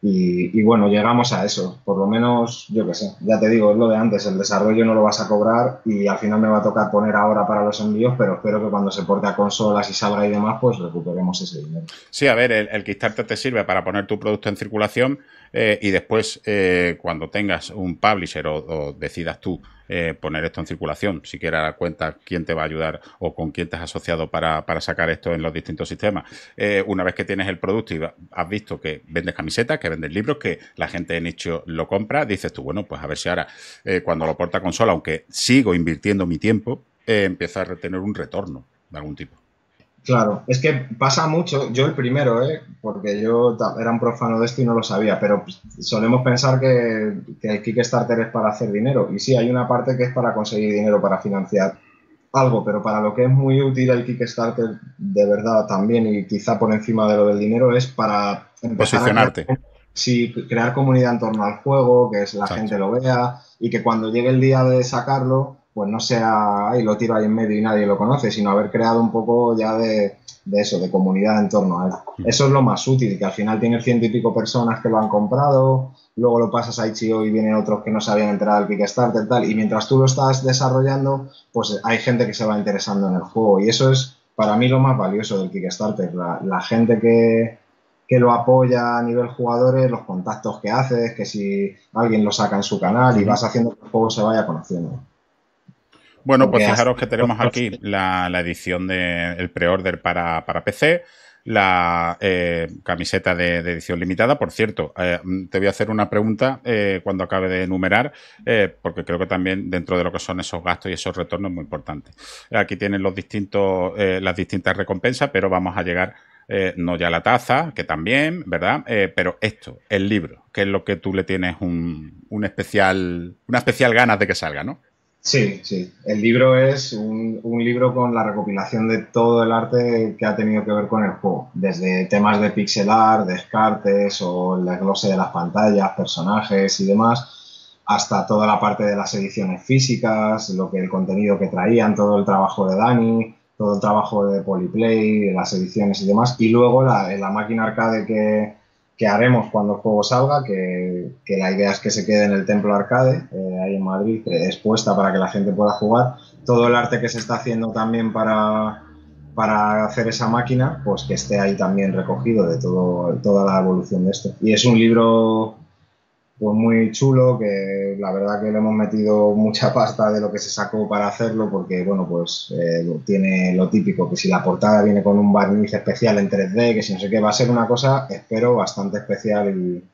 Y, y bueno, llegamos a eso. Por lo menos, yo qué sé, ya te digo, es lo de antes. El desarrollo no lo vas a cobrar y al final me va a tocar poner ahora para los envíos, pero espero que cuando se porte a consolas y salga y demás, pues recuperemos ese dinero. Sí, a ver, el, el Kickstarter te sirve para poner tu producto en circulación eh, y después, eh, cuando tengas un publisher o, o decidas tú eh, poner esto en circulación, siquiera cuenta quién te va a ayudar o con quién te has asociado para, para sacar esto en los distintos sistemas. Eh, una vez que tienes el producto y has visto que vendes camisetas, que vendes libros, que la gente de nicho lo compra, dices tú, bueno, pues a ver si ahora eh, cuando lo porta a consola, aunque sigo invirtiendo mi tiempo, eh, empieza a tener un retorno de algún tipo. Claro, es que pasa mucho, yo el primero, ¿eh? Porque yo era un profano de esto y no lo sabía, pero solemos pensar que, que el Kickstarter es para hacer dinero, y sí, hay una parte que es para conseguir dinero, para financiar algo, pero para lo que es muy útil el Kickstarter de verdad también, y quizá por encima de lo del dinero, es para empezar posicionarte. A... Sí, crear comunidad en torno al juego, que es la Exacto. gente lo vea, y que cuando llegue el día de sacarlo, pues no sea, ahí lo tiro ahí en medio y nadie lo conoce, sino haber creado un poco ya de, de eso, de comunidad en torno a él. Eso es lo más útil, que al final tienes ciento y pico personas que lo han comprado, luego lo pasas a Itch punto io y vienen otros que no se habían enterado del Kickstarter, tal, y mientras tú lo estás desarrollando, pues hay gente que se va interesando en el juego, y eso es para mí lo más valioso del Kickstarter, la, la gente que, que lo apoya a nivel jugadores, los contactos que haces, que si alguien lo saca en su canal y vas haciendo que el juego se vaya conociendo. Bueno, pues fijaros que tenemos aquí la, la edición del de, pre-order para, para P C, la eh, camiseta de, de edición limitada. Por cierto, eh, te voy a hacer una pregunta eh, cuando acabe de enumerar, eh, porque creo que también dentro de lo que son esos gastos y esos retornos es muy importante. Aquí tienen los distintos, eh, las distintas recompensas, pero vamos a llegar, eh, no ya a la taza, que también, ¿verdad? Eh, pero esto, el libro, que es lo que tú le tienes un, un especial, una especial ganas de que salga, ¿no? Sí, sí. El libro es un, un libro con la recopilación de todo el arte que ha tenido que ver con el juego, desde temas de pixel art, descartes o el desglose de las pantallas, personajes y demás, hasta toda la parte de las ediciones físicas, lo que el contenido que traían, todo el trabajo de Dani, todo el trabajo de Polyplay, las ediciones y demás, y luego la, la máquina arcade que... que haremos cuando el juego salga, que, que la idea es que se quede en el Templo Arcade, eh, ahí en Madrid, expuesta para que la gente pueda jugar. Todo el arte que se está haciendo también para, para hacer esa máquina, pues que esté ahí también recogido de todo, toda la evolución de esto. Y es un libro pues muy chulo, que la verdad que le hemos metido mucha pasta de lo que se sacó para hacerlo, porque bueno, pues eh, tiene lo típico, que si la portada viene con un barniz especial en tres D, que si no sé qué, va a ser una cosa, espero, bastante especial y,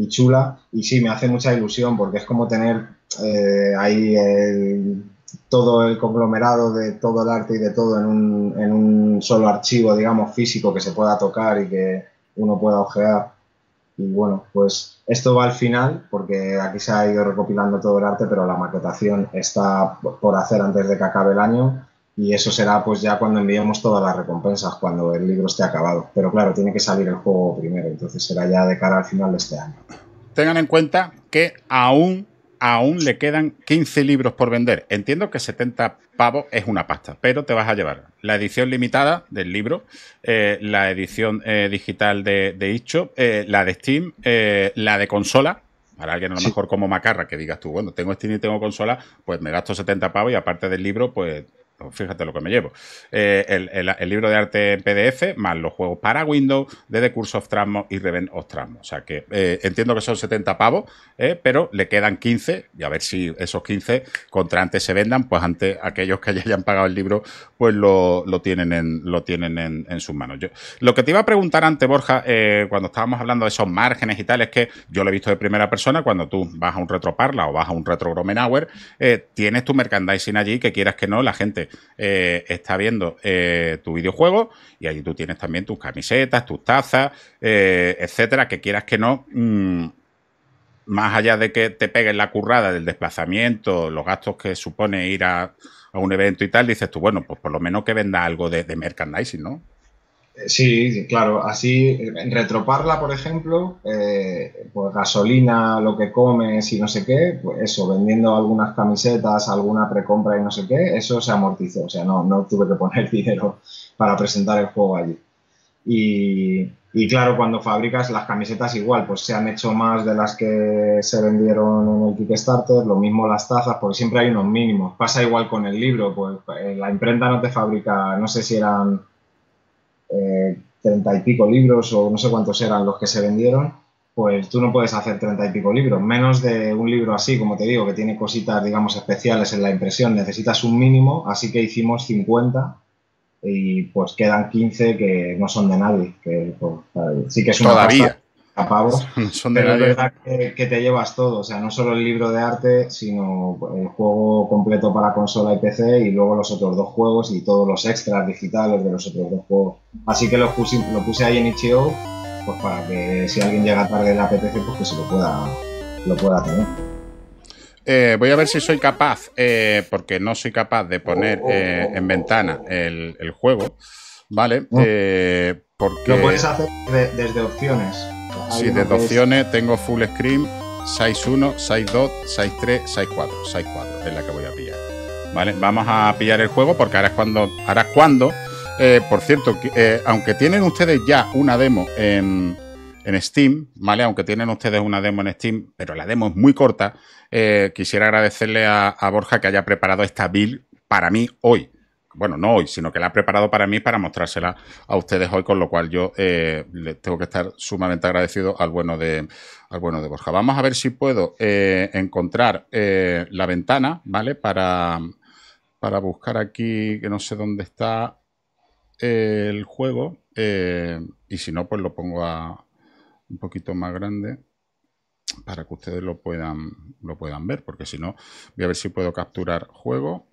y chula. Y sí, me hace mucha ilusión, porque es como tener eh, ahí el, todo el conglomerado de todo el arte y de todo en un, en un solo archivo, digamos, físico, que se pueda tocar y que uno pueda ojear. Y bueno, pues esto va al final, porque aquí se ha ido recopilando todo el arte, pero la maquetación está por hacer antes de que acabe el año, y eso será pues ya cuando enviemos todas las recompensas, cuando el libro esté acabado. Pero claro, tiene que salir el juego primero, entonces será ya de cara al final de este año. Tengan en cuenta que aún, aún le quedan quince libros por vender. Entiendo que setenta pavos es una pasta, pero te vas a llevar la edición limitada del libro, eh, la edición eh, digital de, de Itch punto io, eh, la de Steam, eh, la de consola, para alguien a lo mejor como Macarra, que digas tú, bueno, tengo Steam y tengo consola, pues me gasto setenta pavos y aparte del libro, pues, pues fíjate lo que me llevo. Eh, el, el, el libro de arte en P D F, más los juegos para Windows, de The Curse of Trasmoz y Revenge of Trasmoz. O sea que eh, entiendo que son setenta pavos, eh, pero le quedan quince, y a ver si esos quince contra antes se vendan, pues antes aquellos que ya hayan pagado el libro, pues lo, lo tienen, en, lo tienen en, en sus manos. Yo, lo que te iba a preguntar antes, Borja, eh, cuando estábamos hablando de esos márgenes y tal, es que yo lo he visto de primera persona, cuando tú vas a un retroparla o vas a un retro Gromenauer, eh, tienes tu merchandising allí, que quieras que no, la gente Eh, está viendo eh, tu videojuego, y allí tú tienes también tus camisetas, tus tazas, eh, etcétera, que quieras que no, mmm, más allá de que te peguen la currada del desplazamiento, los gastos que supone ir a, a un evento y tal, dices tú, bueno, pues por lo menos que venda algo de, de merchandising, ¿no? Sí, claro, así en retroparla, por ejemplo, eh, pues gasolina, lo que comes y no sé qué, pues eso, vendiendo algunas camisetas, alguna precompra y no sé qué, eso se amortizó, o sea, no, no tuve que poner dinero para presentar el juego allí. Y, y claro, cuando fabricas las camisetas igual, pues se han hecho más de las que se vendieron en el Kickstarter, lo mismo las tazas, porque siempre hay unos mínimos. Pasa igual con el libro, pues la imprenta no te fabrica, no sé si eran treinta eh, y pico libros o no sé cuántos eran los que se vendieron, pues tú no puedes hacer treinta y pico libros, menos de un libro así, como te digo, que tiene cositas, digamos, especiales en la impresión, necesitas un mínimo, así que hicimos cincuenta y pues quedan quince que no son de nadie, que pues, sí que es una todavía a pavos, no son de pero nadie. Es verdad que, que te llevas todo, o sea, no solo el libro de arte, sino el juego completo para consola y P C, y luego los otros dos juegos y todos los extras digitales de los otros dos juegos. Así que lo puse, lo puse ahí en itch punto io, pues para que si alguien llega tarde le apetece, pues que se lo pueda, lo pueda tener. Eh, voy a ver si soy capaz, eh, porque no soy capaz de poner oh, oh, eh, oh, en oh, ventana oh, oh. El, el juego, ¿vale? Oh. Eh, porque... Lo puedes hacer de, desde opciones. Sí, de opciones tengo full screen, seis punto uno, seis punto dos, seis punto tres, seis punto cuatro. seis punto cuatro es la que voy a pillar. Vale, vamos a pillar el juego porque ahora es cuando. Ahora es cuando eh, por cierto, eh, aunque tienen ustedes ya una demo en, en Steam, ¿vale? Aunque tienen ustedes una demo en Steam, pero la demo es muy corta, eh, quisiera agradecerle a, a Borja que haya preparado esta build para mí hoy. Bueno, no hoy, sino que la ha preparado para mí para mostrársela a ustedes hoy, con lo cual yo eh, le tengo que estar sumamente agradecido al bueno de, al bueno de Borja. Vamos a ver si puedo eh, encontrar eh, la ventana, ¿vale? Para, para buscar aquí, que no sé dónde está el juego. Eh, y si no, pues lo pongo a un poquito más grande para que ustedes lo puedan, lo puedan ver, porque si no, voy a ver si puedo capturar juego.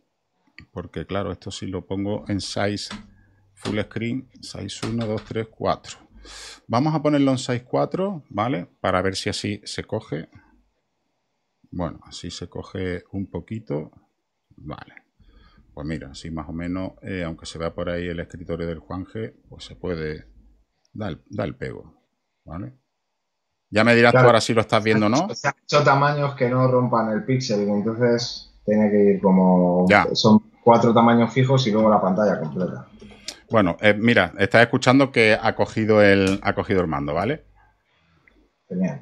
Porque claro, esto si lo pongo en size full screen, size uno, dos, tres, cuatro. Vamos a ponerlo en size cuatro, ¿vale? Para ver si así se coge. Bueno, así se coge un poquito. Vale. Pues mira, así más o menos, eh, aunque se vea por ahí el escritorio del Juanje, pues se puede dar, dar el pego, ¿vale? Ya me dirás, claro, tú ahora si lo estás viendo, ¿no? Se han hecho tamaños que no rompan el píxel, entonces... Tiene que ir como... Ya. Son cuatro tamaños fijos y luego la pantalla completa. Bueno, eh, mira, estás escuchando que ha cogido el, ha cogido el mando, ¿vale? Genial.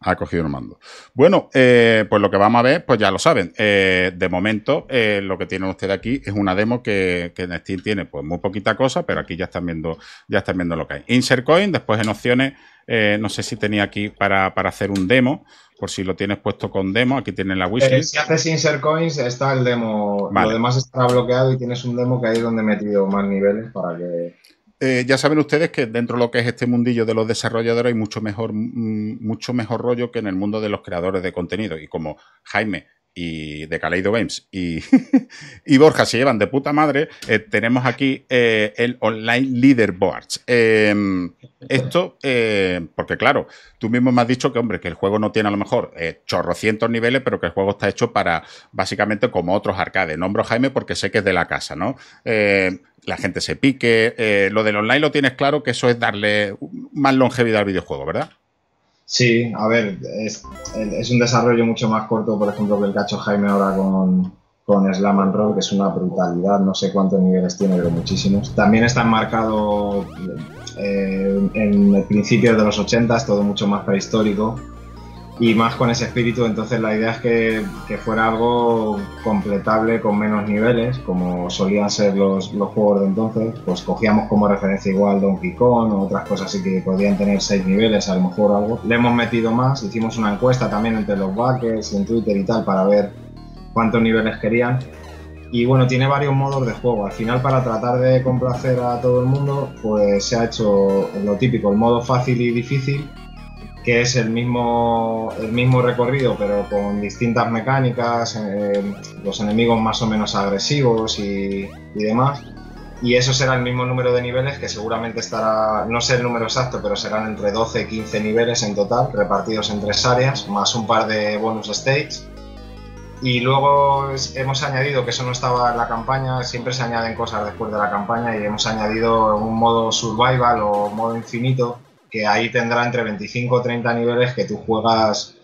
Ha cogido el mando. Bueno, eh, pues lo que vamos a ver, pues ya lo saben. Eh, de momento, eh, lo que tienen ustedes aquí es una demo que, que en Steam tiene pues muy poquita cosa, pero aquí ya están viendo, ya están viendo lo que hay. Insert coin, después en opciones, eh, no sé si tenía aquí para, para hacer un demo. Por si lo tienes puesto con demo, aquí tienen la wishlist. Eh, si haces insert coins, está el demo. Vale. Lo demás está bloqueado y tienes un demo que ahí es donde he metido más niveles para que... Eh, ya saben ustedes que dentro de lo que es este mundillo de los desarrolladores hay mucho mejor, mucho mejor rollo que en el mundo de los creadores de contenido. Y como Jaime y de Kaleido Games y, y Borja se llevan de puta madre, eh, tenemos aquí eh, el Online Leaderboards. Eh, esto, eh, porque claro, tú mismo me has dicho que, hombre, que el juego no tiene a lo mejor eh, chorrocientos niveles, pero que el juego está hecho para, básicamente, como otros arcades. Nombro a Jaime porque sé que es de la casa, ¿no? Eh, la gente se pique. Eh, lo del online lo tienes claro, que eso es darle más longevidad al videojuego, ¿verdad? Sí, a ver, es, es un desarrollo mucho más corto, por ejemplo, que el cacho Jaime ahora con, con Slam and Roll, que es una brutalidad, no sé cuántos niveles tiene, pero muchísimos. También está enmarcado eh, en principios de los ochenta, todo mucho más prehistórico y más con ese espíritu, entonces la idea es que, que fuera algo completable con menos niveles, como solían ser los, los juegos de entonces. Pues cogíamos como referencia igual Donkey Kong o otras cosas así que podían tener seis niveles, a lo mejor algo. Le hemos metido más, hicimos una encuesta también entre los backers y en Twitter y tal para ver cuántos niveles querían. Y bueno, tiene varios modos de juego. Al final, para tratar de complacer a todo el mundo, pues se ha hecho lo típico, el modo fácil y difícil, que es el mismo, el mismo recorrido, pero con distintas mecánicas, eh, los enemigos más o menos agresivos y, y demás. Y eso será el mismo número de niveles, que seguramente estará, no sé el número exacto, pero serán entre doce y quince niveles en total, repartidos en tres áreas, más un par de bonus stages. Y luego hemos añadido, que eso no estaba en la campaña, siempre se añaden cosas después de la campaña, y hemos añadido un modo survival o modo infinito, que ahí tendrá entre veinticinco o treinta niveles que tú juegas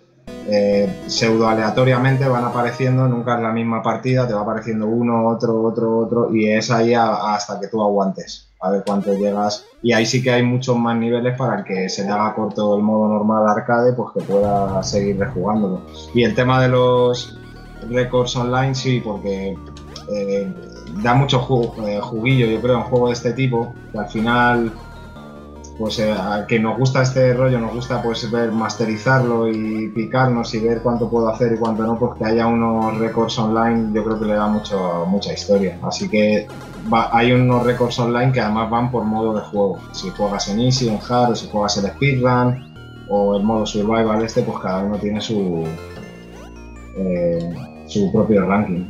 eh, pseudo aleatoriamente, van apareciendo, nunca es la misma partida, te va apareciendo uno, otro, otro, otro, y es ahí a, a hasta que tú aguantes, a ver cuánto llegas. Y ahí sí que hay muchos más niveles para el que se le haga corto el modo normal arcade, pues que pueda seguir rejugándolo. Y el tema de los récords online, sí, porque eh, da mucho jug, eh, juguillo, yo creo, en juego de este tipo, que al final... Pues eh, a que nos gusta este rollo, nos gusta pues ver, masterizarlo y picarnos y ver cuánto puedo hacer y cuánto no, porque haya unos récords online, yo creo que le da mucho, mucha historia. Así que va, hay unos récords online que además van por modo de juego. Si juegas en Easy, en Hard, o si juegas el Speedrun o el modo Survival este, pues cada uno tiene su, eh, su propio ranking.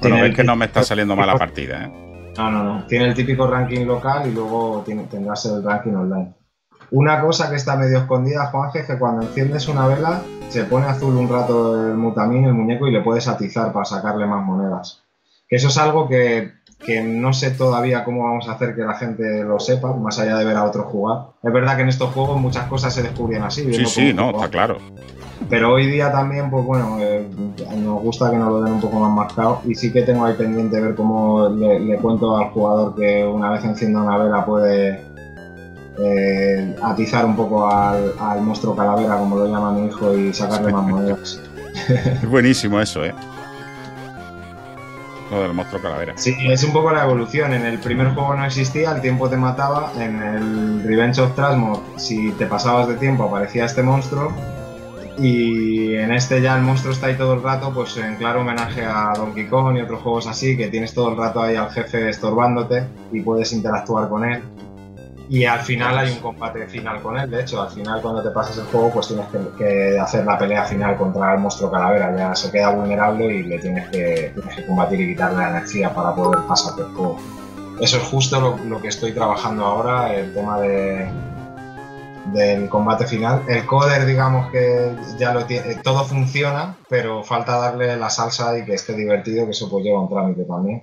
Bueno, ves el... que no me está saliendo mala partida, ¿eh? No, no, no. Tiene el típico ranking local y luego tiene, tendrás el ranking online. Una cosa que está medio escondida, Juanje, es que cuando enciendes una vela se pone azul un rato el mutamín, el muñeco, y le puedes atizar para sacarle más monedas. Que eso es algo que, que no sé todavía cómo vamos a hacer que la gente lo sepa, más allá de ver a otros jugar. Es verdad que en estos juegos muchas cosas se descubren así. Sí, sí, no, está claro. Pero hoy día también, pues bueno, eh, nos gusta que nos lo den un poco más marcado, y sí que tengo ahí pendiente ver cómo le, le cuento al jugador que una vez encienda una vela puede eh, atizar un poco al, al monstruo calavera, como lo llama mi hijo, y sacarle más monedas. Es buenísimo eso, ¿eh? Lo del monstruo calavera. Sí, es un poco la evolución. En el primer juego no existía, el tiempo te mataba. En el Revenge of Trasmoz, si te pasabas de tiempo, aparecía este monstruo. Y en este ya el monstruo está ahí todo el rato, pues en claro homenaje a Donkey Kong y otros juegos así, que tienes todo el rato ahí al jefe estorbándote y puedes interactuar con él. Y al final hay un combate final con él, de hecho, al final cuando te pasas el juego pues tienes que, que hacer la pelea final contra el monstruo calavera, ya se queda vulnerable y le tienes que, tienes que combatir y quitarle la energía para poder pasarte el juego. Eso es justo lo, lo que estoy trabajando ahora, el tema de... del combate final. El coder, digamos que ya lo tiene, todo funciona, pero falta darle la salsa y que esté divertido, que eso pues lleva un trámite también.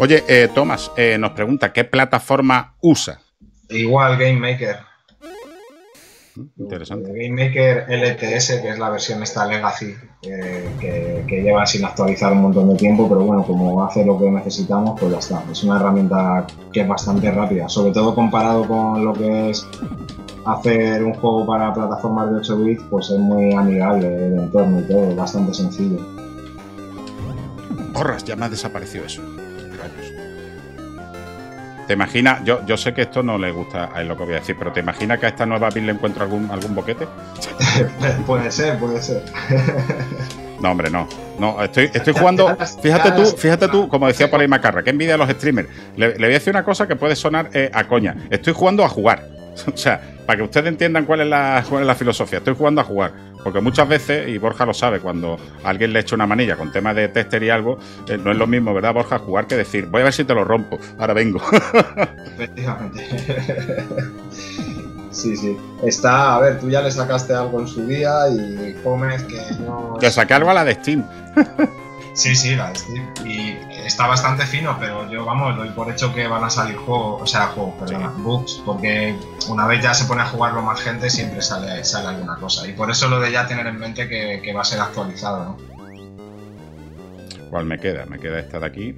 Oye, eh, Tomás, eh, nos pregunta, ¿qué plataforma usa? Igual, Game Maker. Interesante. Game Maker L T S, que es la versión esta Legacy, eh, que, que lleva sin actualizar un montón de tiempo, pero bueno, como hace lo que necesitamos, pues ya está. Es una herramienta que es bastante rápida, sobre todo comparado con lo que es hacer un juego para plataformas de ocho bits, pues es muy amigable el entorno y todo, bastante sencillo. Porras, ya me ha desaparecido eso. Rayos. ¿Te imaginas? Yo, yo sé que esto no le gusta a él lo que voy a decir, pero ¿te imaginas que a esta nueva build le encuentro algún, algún boquete? Puede ser, puede ser. No, hombre, no. No, estoy, estoy jugando. Fíjate tú, fíjate tú, como decía por ahí Macarra, que envidia a los streamers. Le, le voy a decir una cosa que puede sonar eh, a coña. Estoy jugando a jugar. O sea, para que ustedes entiendan cuál es la, cuál es la filosofía. Estoy jugando a jugar. Porque muchas veces, y Borja lo sabe, cuando a alguien le echa una manilla con temas de tester y algo, eh, no es lo mismo, ¿verdad, Borja? Jugar que decir, voy a ver si te lo rompo, ahora vengo. Efectivamente. Sí, sí. Está, a ver, tú ya le sacaste algo en su día y Pómez que no... Le saqué algo a la de Steam. Sí, sí, la de Steam. Y está bastante fino, pero yo, vamos, doy por hecho que van a salir juegos, o sea, juegos, perdón, sí. Bugs, porque una vez ya se pone a jugarlo más gente, siempre sale, sale alguna cosa. Y por eso lo de ya tener en mente que, que va a ser actualizado, ¿no? ¿Cuál me queda? Me queda esta de aquí.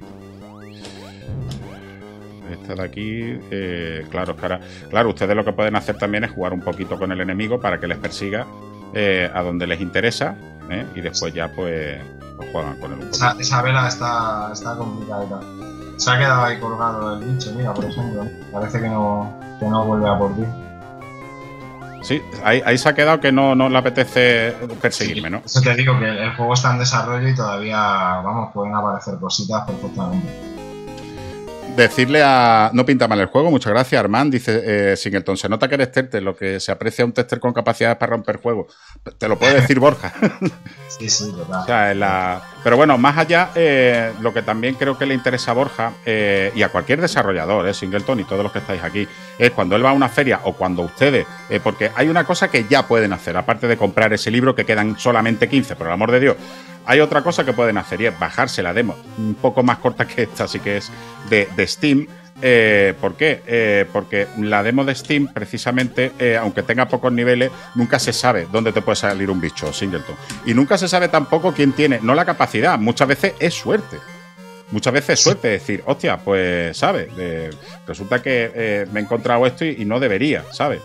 Esta de aquí, eh, claro, cara. Claro, ustedes lo que pueden hacer también es jugar un poquito con el enemigo para que les persiga eh, a donde les interesa, ¿eh? Y después ya, pues... juegan con el esa, esa vela está, está complicada. Se ha quedado ahí colgado el bicho, mira, por ejemplo. Parece que no, que no vuelve a por ti. Sí, ahí, ahí se ha quedado que no, no le apetece perseguirme, ¿no? Eso te digo, que el, el juego está en desarrollo y todavía, vamos, pueden aparecer cositas perfectamente. Decirle a... No pinta mal el juego, muchas gracias, Armand. Dice eh, Singleton, se nota que eres tester, lo que se aprecia a un tester con capacidades para romper juegos. Te lo puede decir Borja. Sí, sí, total. O sea, la... Pero bueno, más allá, eh, lo que también creo que le interesa a Borja eh, y a cualquier desarrollador, eh, Singleton y todos los que estáis aquí, es cuando él va a una feria o cuando ustedes... Eh, porque hay una cosa que ya pueden hacer, aparte de comprar ese libro, que quedan solamente quince, por el amor de Dios. Hay otra cosa que pueden hacer y es bajarse la demo, un poco más corta que esta, así que es de, de Steam. Eh, ¿Por qué? Eh, porque la demo de Steam, precisamente, eh, aunque tenga pocos niveles, nunca se sabe dónde te puede salir un bicho, Singleton. Y nunca se sabe tampoco quién tiene, no la capacidad, muchas veces es suerte. Muchas veces es suerte decir, hostia, pues, ¿sabes? Eh, resulta que eh, me he encontrado esto y, y no debería, ¿sabes?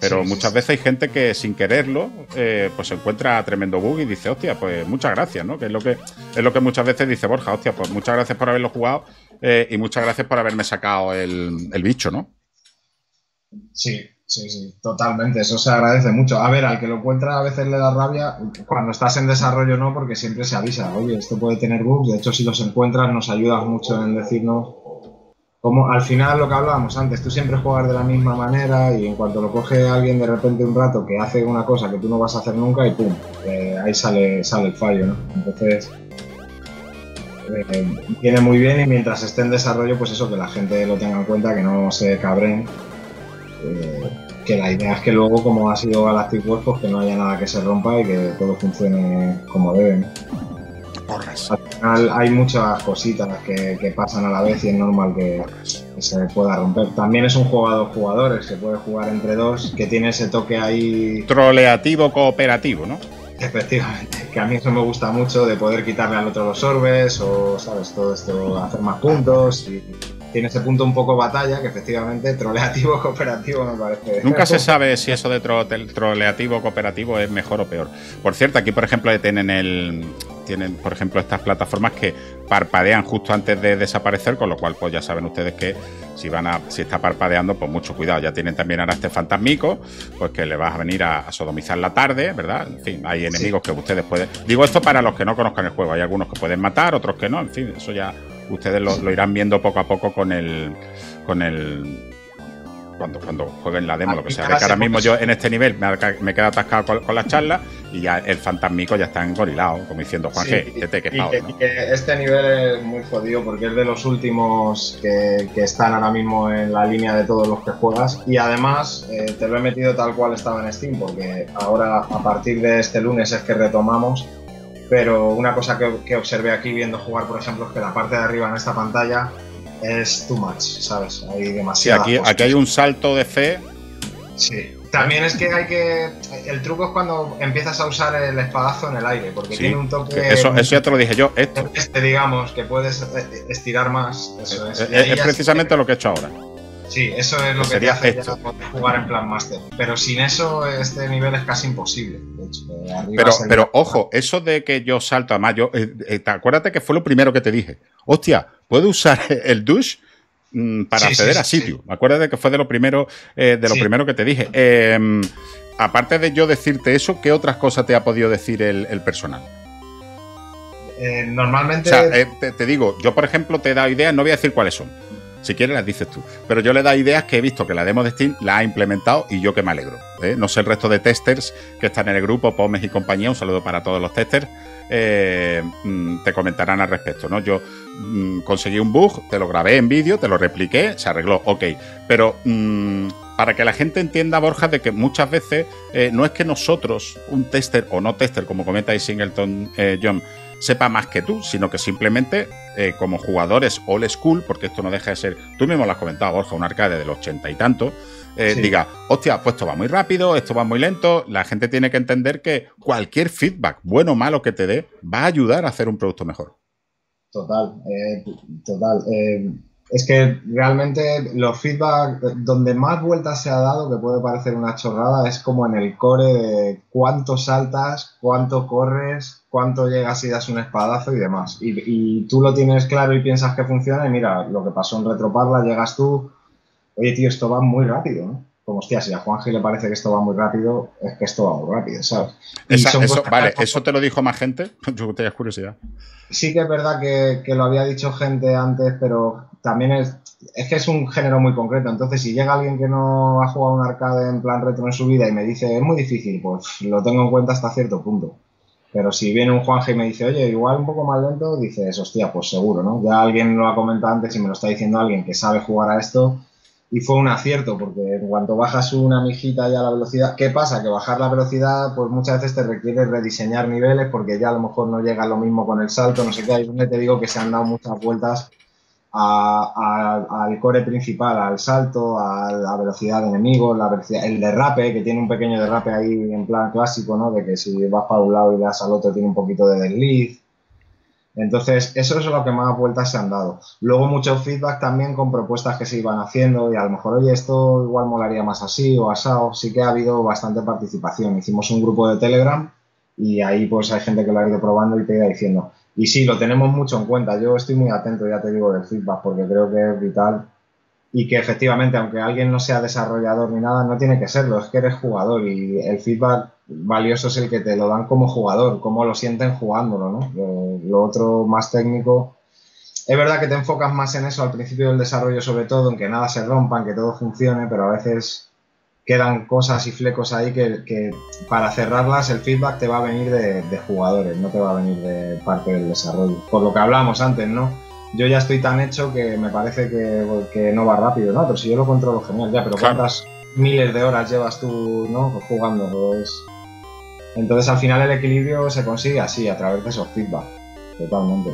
Pero muchas veces hay gente que sin quererlo eh, pues se encuentra tremendo bug y dice, hostia, pues muchas gracias, ¿no? Que es lo que es lo que muchas veces dice Borja, hostia, pues muchas gracias por haberlo jugado eh, y muchas gracias por haberme sacado el, el bicho, ¿no? Sí, sí, sí, totalmente, eso se agradece mucho. A ver, al que lo encuentra a veces le da rabia, cuando estás en desarrollo no, porque siempre se avisa, oye, esto puede tener bugs, de hecho si los encuentras nos ayudas mucho en decirnos... Como al final lo que hablábamos antes, tú siempre juegas de la misma manera y en cuanto lo coge alguien de repente un rato que hace una cosa que tú no vas a hacer nunca y pum, eh, ahí sale, sale el fallo, ¿no? Entonces, eh, viene muy bien y mientras esté en desarrollo, pues eso, que la gente lo tenga en cuenta, que no se cabreen, eh, que la idea es que luego, como ha sido Galactic Wars, pues que no haya nada que se rompa y que todo funcione como debe, ¿no? Al final hay muchas cositas que, que pasan a la vez y es normal que, que se pueda romper. También es un juego a dos jugadores, se puede jugar entre dos, que tiene ese toque ahí... Troleativo cooperativo, ¿no? Efectivamente, que a mí eso me gusta mucho, de poder quitarle al otro los orbes o, ¿sabes? Todo esto, hacer más puntos y... tiene ese punto un poco batalla, que efectivamente troleativo cooperativo me parece. Nunca se sabe si eso de tro troleativo cooperativo es mejor o peor. Por cierto, aquí por ejemplo tienen el tienen por ejemplo estas plataformas que parpadean justo antes de desaparecer, con lo cual pues ya saben ustedes que si van a si está parpadeando, pues mucho cuidado. Ya tienen también ahora este fantasmico, pues que le vas a venir a, a sodomizar la tarde, ¿verdad? En fin, hay enemigos sí. que ustedes pueden, digo esto para los que no conozcan el juego, hay algunos que pueden matar, otros que no, en fin, eso ya ustedes lo, lo irán viendo poco a poco con el con el cuando, cuando jueguen la demo, lo que sea. Que ahora mismo yo en este nivel me, me quedo atascado con, con la charla y ya el fantasmico ya está engorilado, como diciendo Juan sí, G, te, que y, pavo, y, ¿no? y que este nivel es muy jodido porque es de los últimos que, que están ahora mismo en la línea de todos los que juegas, y además eh, te lo he metido tal cual estaba en Steam, porque ahora a partir de este lunes es que retomamos. Pero una cosa que, que observé aquí viendo jugar, por ejemplo, es que la parte de arriba en esta pantalla es too much, ¿sabes? Hay demasiado. Sí, aquí, aquí hay un salto de fe. Sí. También es que hay que... El truco es cuando empiezas a usar el espadazo en el aire, porque sí, tiene un toque... Eso, eso ya te lo dije yo. Esto. Este, digamos, que puedes estirar más. Eso es, es, es precisamente sí, lo que he hecho ahora. Sí, eso es lo que, que te hace ya jugar en plan máster. Pero sin eso, este nivel es casi imposible. De hecho, de pero, pero ojo, eso de que yo salto, además, yo, eh, eh, acuérdate que fue lo primero que te dije. Hostia, ¿puedo usar el douche mm, para sí, acceder sí, a sitio? Sí. Acuérdate que fue de lo primero, eh, de lo sí. primero que te dije. Eh, aparte de yo decirte eso, ¿qué otras cosas te ha podido decir el, el personal? Eh, normalmente... O sea, eh, te, te digo, yo por ejemplo te he dado ideas, no voy a decir cuáles son. Si quieres las dices tú. Pero yo le da ideas que he visto que la demo de Steam la ha implementado y yo que me alegro. ¿eh? No sé el resto de testers que están en el grupo, Pómez y compañía, un saludo para todos los testers, eh, te comentarán al respecto, ¿no? Yo mm, conseguí un bug, te lo grabé en vídeo, te lo repliqué, se arregló, ok. Pero mm, para que la gente entienda, Borja, de que muchas veces eh, no es que nosotros, un tester o no tester, como comenta ahí Singleton eh, John, sepa más que tú, sino que simplemente eh, como jugadores old school, porque esto no deja de ser, tú mismo lo has comentado, Borja, un arcade del ochenta y tanto, eh, sí. diga, hostia, pues esto va muy rápido, esto va muy lento. La gente tiene que entender que cualquier feedback, bueno o malo que te dé, va a ayudar a hacer un producto mejor. Total, eh, total. Eh, es que realmente los feedback, donde más vueltas se ha dado, que puede parecer una chorrada, es como en el core de cuánto saltas, cuánto corres, cuánto llegas y das un espadazo y demás. Y, y tú lo tienes claro y piensas que funciona y mira, lo que pasó en Retroparla, llegas tú, oye tío, esto va muy rápido, ¿no? Como hostia, si a Juanji le parece que esto va muy rápido, es que esto va muy rápido, ¿sabes? Esa, eso, vale, que... ¿eso te lo dijo más gente? Yo tenía curiosidad. Sí que es verdad que, que lo había dicho gente antes, pero también es, es que es un género muy concreto. Entonces, si llega alguien que no ha jugado un arcade en plan retro en su vida y me dice, es muy difícil, pues lo tengo en cuenta hasta cierto punto. Pero si viene un Juanje y me dice, oye, igual un poco más lento, dices, hostia, pues seguro, ¿no? Ya alguien lo ha comentado antes y me lo está diciendo alguien que sabe jugar a esto y fue un acierto, porque en cuanto bajas una mijita ya la velocidad, ¿qué pasa? Que bajar la velocidad, pues muchas veces te requiere rediseñar niveles porque ya a lo mejor no llega lo mismo con el salto, no sé qué, ahí es donde te digo que se han dado muchas vueltas a, a, al core principal, al salto, a la velocidad de enemigos, la velocidad, el derrape, que tiene un pequeño derrape ahí en plan clásico, ¿no? De que si vas para un lado y das al otro tiene un poquito de desliz. Entonces, eso es lo que más vueltas se han dado. Luego muchos feedback también con propuestas que se iban haciendo y a lo mejor, oye, esto igual molaría más así o asado. Sí que ha habido bastante participación. Hicimos un grupo de Telegram y ahí pues hay gente que lo ha ido probando y te iba diciendo... Y sí, lo tenemos mucho en cuenta. Yo estoy muy atento, ya te digo, del feedback porque creo que es vital y que efectivamente, aunque alguien no sea desarrollador ni nada, no tiene que serlo, es que eres jugador y el feedback valioso es el que te lo dan como jugador, cómo lo sienten jugándolo, ¿no? Lo, lo otro más técnico... Es verdad que te enfocas más en eso al principio del desarrollo, sobre todo, en que nada se rompa, en que todo funcione, pero a veces... quedan cosas y flecos ahí que, que para cerrarlas el feedback te va a venir de, de jugadores, no te va a venir de parte del desarrollo. Por lo que hablábamos antes, ¿no? Yo ya estoy tan hecho que me parece que, que no va rápido, ¿no? Pero si yo lo controlo, genial, ya, pero claro. ¿Cuántas miles de horas llevas tú, ¿no? jugando? Pues... Entonces al final el equilibrio se consigue así, a través de esos feedback, totalmente.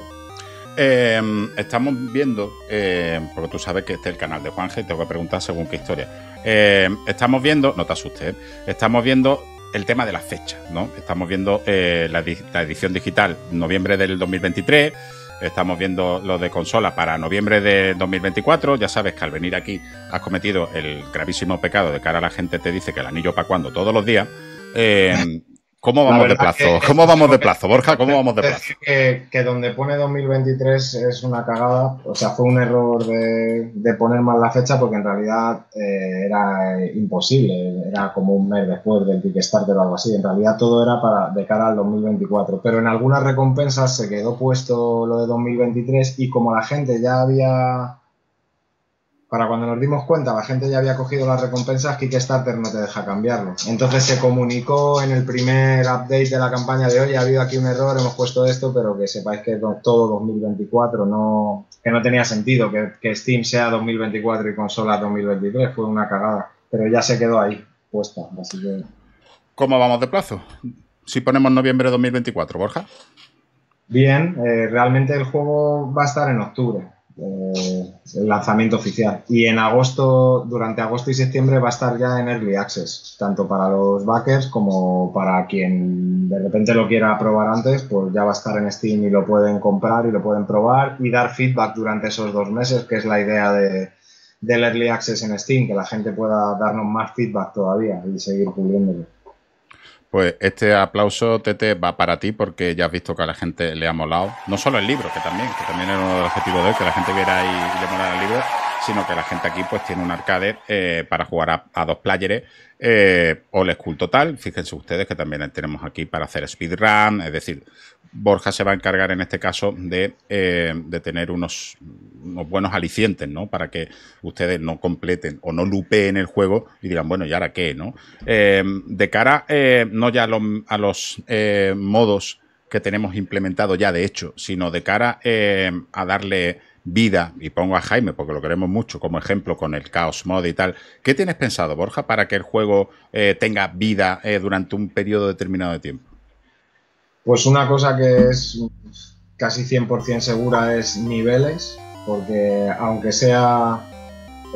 Eh, estamos viendo, eh, porque tú sabes que este es el canal de Juanje, tengo que preguntar según qué historia. Eh, estamos viendo, no te asustes, estamos viendo el tema de las fechas, ¿no? Estamos viendo eh, la, la edición digital noviembre del dos mil veintitrés, Estamos viendo lo de consola para noviembre de dos mil veinticuatro. Ya sabes que al venir aquí has cometido el gravísimo pecado de cara a la gente te dice que el anillo para cuando todos los días. Eh, ¿Cómo vamos de plazo? ¿Cómo vamos de plazo, Borja? ¿Cómo vamos de plazo? Que, que donde pone dos mil veintitrés es una cagada. O sea, fue un error de, de poner mal la fecha porque en realidad eh, era imposible. Era como un mes después del Kickstarter o algo así. En realidad todo era para de cara al dos mil veinticuatro. Pero en algunas recompensas se quedó puesto lo de dos mil veintitrés y como la gente ya había... Para cuando nos dimos cuenta, la gente ya había cogido las recompensas, Kickstarter no te deja cambiarlo. Entonces se comunicó en el primer update de la campaña de hoy, ha habido aquí un error, hemos puesto esto, pero que sepáis que todo dos mil veinticuatro, no, que no tenía sentido que, que Steam sea dos mil veinticuatro y consolas dos mil veintitrés, fue una cagada. Pero ya se quedó ahí, puesta. Así que... ¿Cómo vamos de plazo? Si ponemos noviembre de dos mil veinticuatro, Borja. Bien, eh, realmente el juego va a estar en octubre. Eh, el lanzamiento oficial y en agosto, durante agosto y septiembre va a estar ya en Early Access tanto para los backers como para quien de repente lo quiera probar antes, pues ya va a estar en Steam y lo pueden comprar y lo pueden probar y dar feedback durante esos dos meses que es la idea de, del Early Access en Steam, que la gente pueda darnos más feedback todavía y seguir puliéndolo. Pues este aplauso, Tete, va para ti porque ya has visto que a la gente le ha molado. No solo el libro, que también, que también era uno de los objetivos de hoy, que la gente viera y, y le molara el libro, sino que la gente aquí pues tiene un arcade eh, para jugar a, a dos players eh, o el school total. Fíjense ustedes que también tenemos aquí para hacer speedrun, es decir, Borja se va a encargar en este caso de, eh, de tener unos, unos buenos alicientes, ¿no? Para que ustedes no completen o no lupeen el juego y digan, bueno, ¿y ahora qué? ¿No? Eh, de cara, eh, no ya a los, a los eh, modos que tenemos implementados ya de hecho, sino de cara eh, a darle vida, y pongo a Jaime porque lo queremos mucho como ejemplo con el Chaos Mod y tal. ¿Qué tienes pensado, Borja, para que el juego eh, tenga vida eh, durante un periodo determinado de tiempo? Pues una cosa que es casi cien por cien segura es niveles, porque aunque sea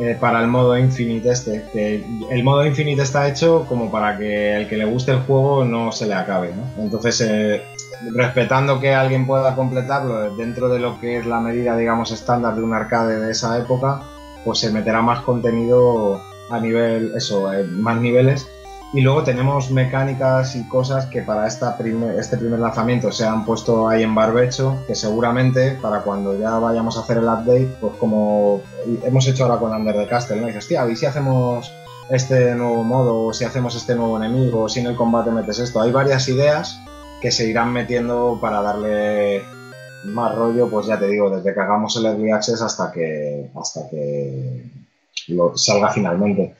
eh, para el modo Infinite este, que el modo Infinite está hecho como para que el que le guste el juego no se le acabe, ¿no? Entonces, eh, respetando que alguien pueda completarlo dentro de lo que es la medida, digamos, estándar de un arcade de esa época, pues se meterá más contenido a nivel, eso, eh, más niveles. Y luego tenemos mecánicas y cosas que para esta primer, este primer lanzamiento se han puesto ahí en barbecho, que seguramente para cuando ya vayamos a hacer el update, pues como hemos hecho ahora con Under the Castle, ¿no? Y dices, hostia, ¿y si hacemos este nuevo modo? ¿O si hacemos este nuevo enemigo? ¿O si en el combate metes esto? Hay varias ideas que se irán metiendo para darle más rollo, pues ya te digo, desde que hagamos el Early Access hasta que, hasta que lo salga finalmente.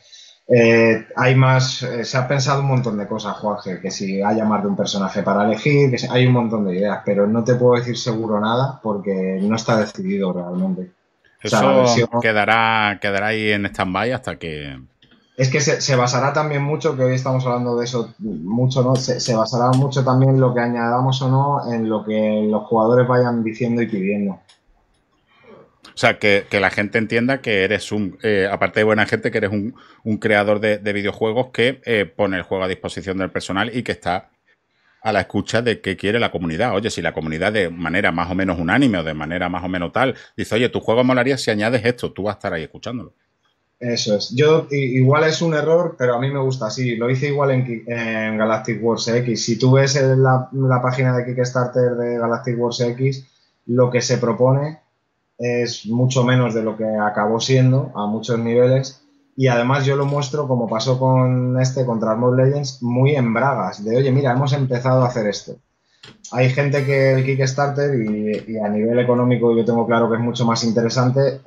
Eh, hay más, eh, se ha pensado un montón de cosas, Juanje, que si haya más de un personaje para elegir, que si, hay un montón de ideas, pero no te puedo decir seguro nada porque no está decidido realmente. Eso, o sea, la versión quedará, quedará ahí en stand-by hasta que... Es que se, se basará también mucho, que hoy estamos hablando de eso mucho, ¿no? Se, se basará mucho también lo que añadamos o no en lo que los jugadores vayan diciendo y pidiendo. O sea, que, que la gente entienda que eres un, eh, aparte de buena gente, que eres un, un creador de, de videojuegos que eh, pone el juego a disposición del personal y que está a la escucha de qué quiere la comunidad. Oye, si la comunidad de manera más o menos unánime o de manera más o menos tal, dice, oye, tu juego molaría si añades esto, tú vas a estar ahí escuchándolo. Eso es. Yo igual es un error, pero a mí me gusta así. Lo hice igual en, en Galactic Wars X. Si tú ves en la, la página de Kickstarter de Galactic Wars X, lo que se propone... es mucho menos de lo que acabó siendo a muchos niveles y además yo lo muestro como pasó con este con Trasmoz Legends muy en bragas de oye mira hemos empezado a hacer esto. Hay gente que el Kickstarter y, y a nivel económico yo tengo claro que es mucho más interesante,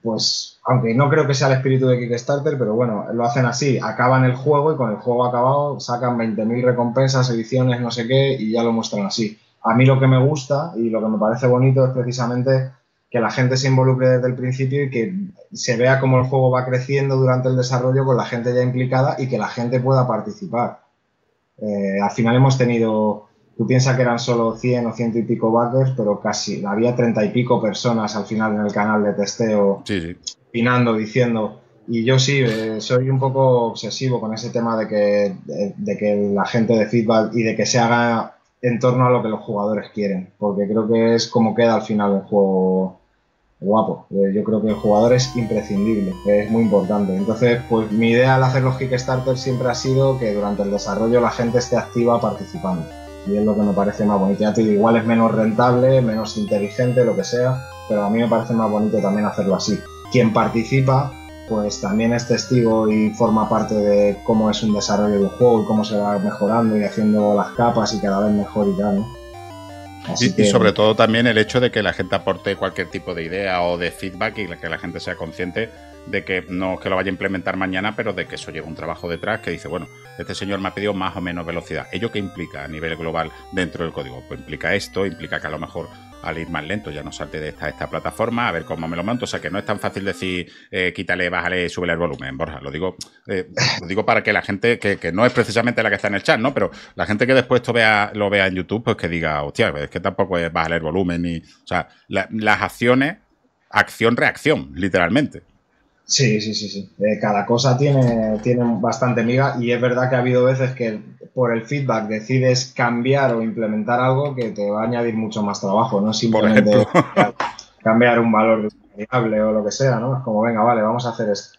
pues aunque no creo que sea el espíritu de Kickstarter, pero bueno, lo hacen así, acaban el juego y con el juego acabado sacan veinte mil recompensas, ediciones, no sé qué y ya lo muestran así. A mí lo que me gusta y lo que me parece bonito es precisamente que la gente se involucre desde el principio y que se vea cómo el juego va creciendo durante el desarrollo con la gente ya implicada y que la gente pueda participar. Eh, al final hemos tenido, tú piensas que eran solo cien o ciento y pico backers, pero casi, había treinta y pico personas al final en el canal de testeo, sí, sí. Opinando, diciendo, y yo sí, eh, soy un poco obsesivo con ese tema de que, de, de que la gente dé feedback y de que se haga en torno a lo que los jugadores quieren, porque creo que es como queda al final un juego guapo. Yo creo que el jugador es imprescindible, es muy importante. Entonces, pues mi idea al hacer los Kickstarter siempre ha sido que durante el desarrollo la gente esté activa participando, y es lo que me parece más bonito. Ya te digo, igual es menos rentable, menos inteligente, lo que sea, pero a mí me parece más bonito también hacerlo así. Quien participa, pues también es testigo y forma parte de cómo es un desarrollo de un juego y cómo se va mejorando y haciendo las capas y cada vez mejor y tal, ¿no? Y, que... y sobre todo también el hecho de que la gente aporte cualquier tipo de idea o de feedback, y que la gente sea consciente de que no es que lo vaya a implementar mañana, pero de que eso lleva un trabajo detrás que dice, bueno, este señor me ha pedido más o menos velocidad. ¿Ello qué implica a nivel global dentro del código? Pues implica esto, implica que a lo mejor al ir más lento ya no salte de esta, esta plataforma, a ver cómo me lo monto. O sea, que no es tan fácil decir, eh, quítale, bájale, súbele el volumen, Borja. Lo digo, eh, lo digo para que la gente, que, que no es precisamente la que está en el chat, ¿no? Pero la gente que después esto vea, lo vea en YouTube, pues que diga, hostia, es que tampoco es bájale el volumen. Y, o sea, la, las acciones, acción-reacción, literalmente. Sí, sí, sí, sí. Eh, cada cosa tiene, tiene bastante miga, y es verdad que ha habido veces que por el feedback decides cambiar o implementar algo que te va a añadir mucho más trabajo, no simplemente cambiar un valor de una variable o lo que sea, ¿no? Es como, venga, vale, vamos a hacer esto.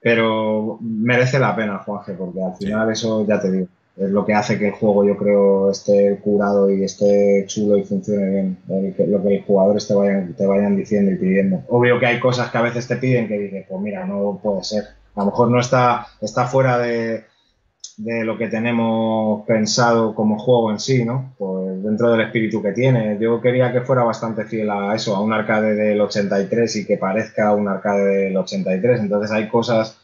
Pero merece la pena, Juanje, porque al final eso, ya te digo, es lo que hace que el juego, yo creo, esté curado y esté chulo y funcione bien. Lo que los jugadores te vayan, te vayan diciendo y pidiendo. Obvio que hay cosas que a veces te piden que dices, pues mira, no puede ser. A lo mejor no está, está fuera de, de lo que tenemos pensado como juego en sí, ¿no? Pues dentro del espíritu que tiene. Yo quería que fuera bastante fiel a eso, a un arcade del ochenta y tres, y que parezca un arcade del ochenta y tres. Entonces hay cosas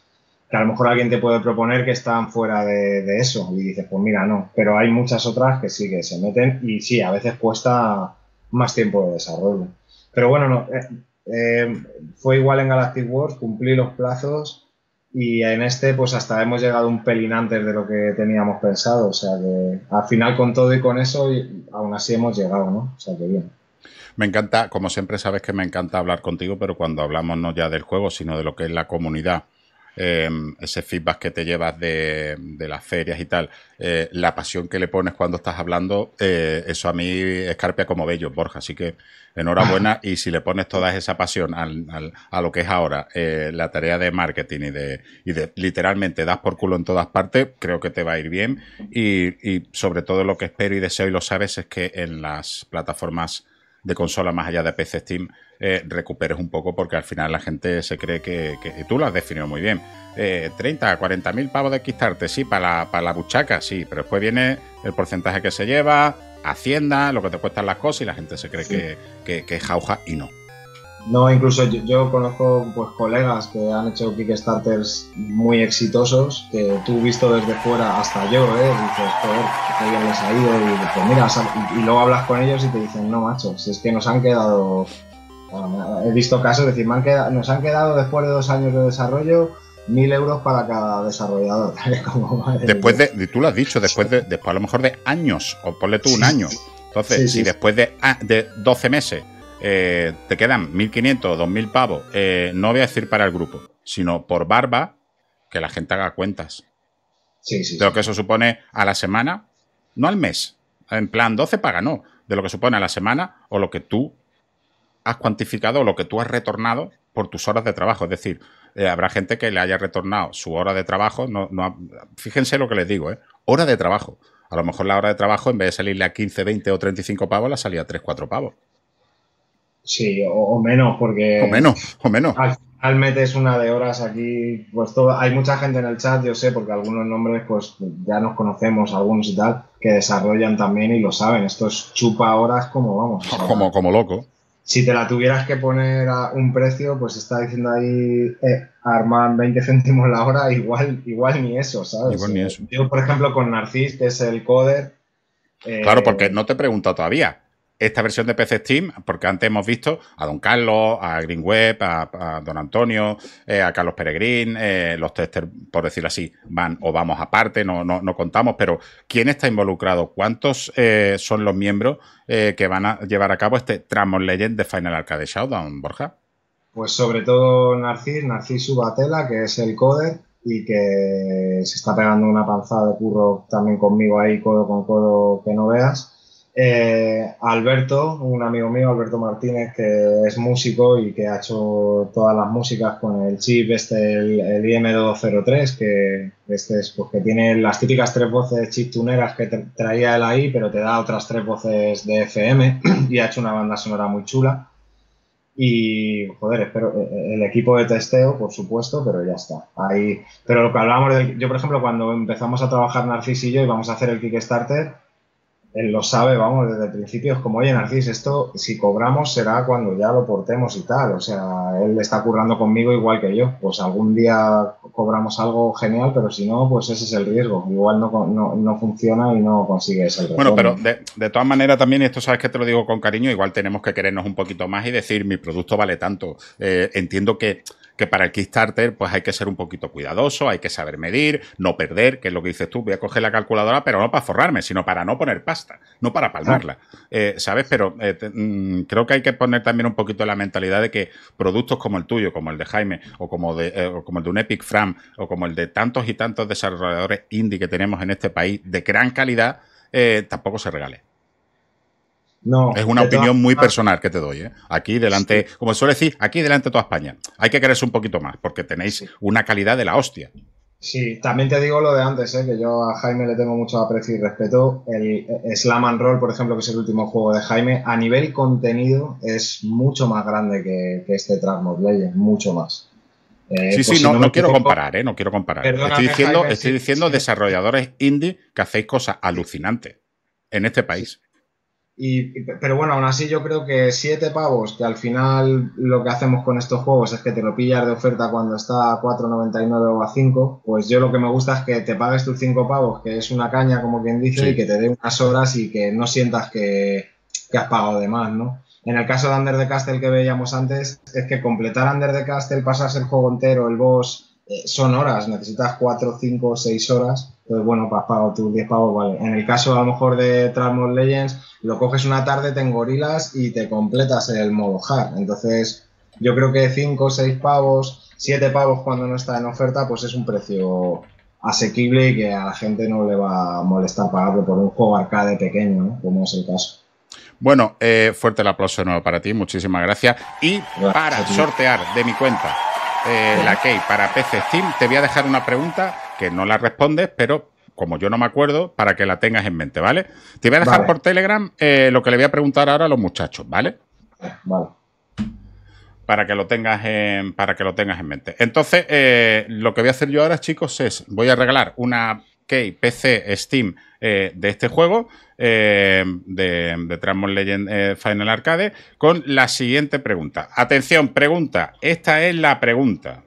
que a lo mejor alguien te puede proponer que están fuera de, de eso, y dices, pues mira, no. Pero hay muchas otras que sí, que se meten, y sí, a veces cuesta más tiempo de desarrollo. Pero bueno, no, eh, eh, fue igual en Galactic Wars, cumplí los plazos, y en este pues hasta hemos llegado un pelín antes de lo que teníamos pensado. O sea que al final, con todo y con eso, y aún así hemos llegado, ¿no? O sea que bien. Me encanta, como siempre sabes que me encanta hablar contigo, pero cuando hablamos no ya del juego, sino de lo que es la comunidad. Eh, ese feedback que te llevas de, de las ferias y tal, eh, la pasión que le pones cuando estás hablando, eh, eso a mí escarpia como bello, Borja, así que enhorabuena. Y si le pones toda esa pasión al, al, a lo que es ahora, eh, la tarea de marketing y de, y de literalmente das por culo en todas partes, creo que te va a ir bien. Y, y sobre todo lo que espero y deseo, y lo sabes, es que en las plataformas de consola más allá de P C, Steam, eh, recuperes un poco, porque al final la gente se cree que, que y tú lo has definido muy bien, eh, treinta, cuarenta mil pavos de Kickstarter, sí, para la, para la buchaca, sí, pero después viene el porcentaje que se lleva, Hacienda, lo que te cuestan las cosas, y la gente se cree sí. que, que, que es jauja, y no. No, incluso yo, yo conozco pues colegas que han hecho Kickstarters muy exitosos, que tú visto desde fuera, hasta yo, ¿eh? Dices, joder, que bien les ha ido, y pues mira, y luego hablas con ellos y te dicen, no, macho, si es que nos han quedado, bueno, he visto casos, es decir, me han quedado, nos han quedado después de dos años de desarrollo, mil euros para cada desarrollador. Como después de, tú lo has dicho, después de, después a lo mejor de años, o ponle tú un año, entonces, sí, sí, si después de, de doce meses, Eh, te quedan mil quinientos o dos mil pavos, eh, no voy a decir para el grupo, sino por barba, que la gente haga cuentas. Sí, sí, de lo que eso supone a la semana, no al mes, en plan doce paga, no, de lo que supone a la semana, o lo que tú has cuantificado, o lo que tú has retornado por tus horas de trabajo. Es decir, eh, habrá gente que le haya retornado su hora de trabajo, no, no, fíjense lo que les digo, eh, hora de trabajo. A lo mejor la hora de trabajo, en vez de salirle a quince, veinte o treinta y cinco pavos, la salía a tres, cuatro pavos. Sí, o, o menos, porque... O menos, o menos. Al final metes una de horas aquí, pues todo... Hay mucha gente en el chat, yo sé, porque algunos nombres, pues ya nos conocemos, algunos y tal, que desarrollan también y lo saben. Esto es chupa horas como, vamos. O sea, como, como loco. Si te la tuvieras que poner a un precio, pues está diciendo ahí, eh, arman veinte céntimos la hora, igual, igual ni eso, ¿sabes? Igual ni eso. Yo, por ejemplo, con Narcis, que es el coder... Eh, claro, porque no te he preguntado todavía. Esta versión de P C Steam, porque antes hemos visto a Don Carlos, a Green Web, a, a Don Antonio, eh, a Carlos Peregrín, eh, los testers, por decirlo así, van o vamos aparte, no, no, no contamos, pero ¿quién está involucrado? ¿Cuántos eh, son los miembros eh, que van a llevar a cabo este Trasmoz Legend de Final Arcade Showdown, Borja? Pues sobre todo Narcis, Narcis Subatela, que es el coder, y que se está pegando una panzada de curro también conmigo ahí, codo con codo, que no veas. Eh, Alberto, un amigo mío, Alberto Martínez, que es músico y que ha hecho todas las músicas con el chip este, el, el I M dos cero tres, que este es pues, que tiene las típicas tres voces chiptuneras que traía él ahí, pero te da otras tres voces de F M y ha hecho una banda sonora muy chula. Y, joder, espero, el equipo de testeo, por supuesto, pero ya está. Ahí, pero lo que hablábamos, de, yo por ejemplo, cuando empezamos a trabajar Narcis y yo y vamos a hacer el Kickstarter, él lo sabe, vamos, desde el principio es como, oye, Narcis, esto si cobramos será cuando ya lo portemos y tal. O sea, él está currando conmigo igual que yo. Pues algún día cobramos algo genial, pero si no, pues ese es el riesgo. Igual no, no, no funciona y no consigues el retorno. Bueno, pero de, de todas maneras también, y esto sabes que te lo digo con cariño, igual tenemos que querernos un poquito más y decir, mi producto vale tanto. Eh, entiendo que... que para el Kickstarter pues hay que ser un poquito cuidadoso, hay que saber medir, no perder, que es lo que dices tú, voy a coger la calculadora, pero no para forrarme, sino para no poner pasta, no para palmarla, eh, ¿sabes? Pero eh, te, mm, creo que hay que poner también un poquito la mentalidad de que productos como el tuyo, como el de Jaime, o como, de, eh, o como el de un Epic Fram, o como el de tantos y tantos desarrolladores indie que tenemos en este país, de gran calidad, eh, tampoco se regale. No, es una opinión muy personal que te doy, ¿eh? Aquí delante, sí. Como suele decir, aquí delante de toda España. Hay que quererse un poquito más, porque tenéis sí. Una calidad de la hostia. Sí, también te digo lo de antes, ¿eh? Que yo a Jaime le tengo mucho aprecio y respeto. El Slam and Roll, por ejemplo, que es el último juego de Jaime, a nivel contenido es mucho más grande que, que este Trasmoz Legends, mucho más. Eh, sí, pues sí, si no, no, no quiero tengo... comparar, ¿eh? No quiero comparar. Perdóname, estoy diciendo, Jaime, estoy sí, diciendo sí, desarrolladores sí. indie que hacéis cosas alucinantes en este país. Sí. Y, pero bueno, aún así yo creo que siete pavos, que al final lo que hacemos con estos juegos es que te lo pillas de oferta cuando está a cuatro noventa y nueve o a cinco, pues yo lo que me gusta es que te pagues tus cinco pavos, que es una caña como quien dice, sí. Y que te dé unas horas y que no sientas que, que has pagado de más, ¿no? En el caso de Under the Castle que veíamos antes, es que completar Under the Castle, pasarse el juego entero, el boss, eh, son horas, necesitas cuatro, cinco, seis horas. Entonces, bueno, pues has pagado tus diez pavos, vale. En el caso, a lo mejor, de Trasmoz Legends, lo coges una tarde, te engorilas y te completas el modo hard. Entonces, yo creo que cinco, seis pavos, siete pavos cuando no está en oferta, pues es un precio asequible y que a la gente no le va a molestar pagarlo por un juego arcade pequeño, ¿no? Como es el caso. Bueno, eh, fuerte el aplauso de nuevo para ti, muchísimas gracias. Y gracias para sortear de mi cuenta eh, sí. la Key para P C Steam, te voy a dejar una pregunta que no la respondes, pero como yo no me acuerdo, para que la tengas en mente, ¿vale? Te voy a dejar vale. por Telegram eh, lo que le voy a preguntar ahora a los muchachos, ¿vale? Vale. Para que lo tengas en, para que lo tengas en mente. Entonces, eh, lo que voy a hacer yo ahora, chicos, es voy a regalar una Key P C Steam eh, de este juego, eh, de, de Trasmoz Legends eh, Final Arcade, con la siguiente pregunta. Atención, pregunta. Esta es la pregunta.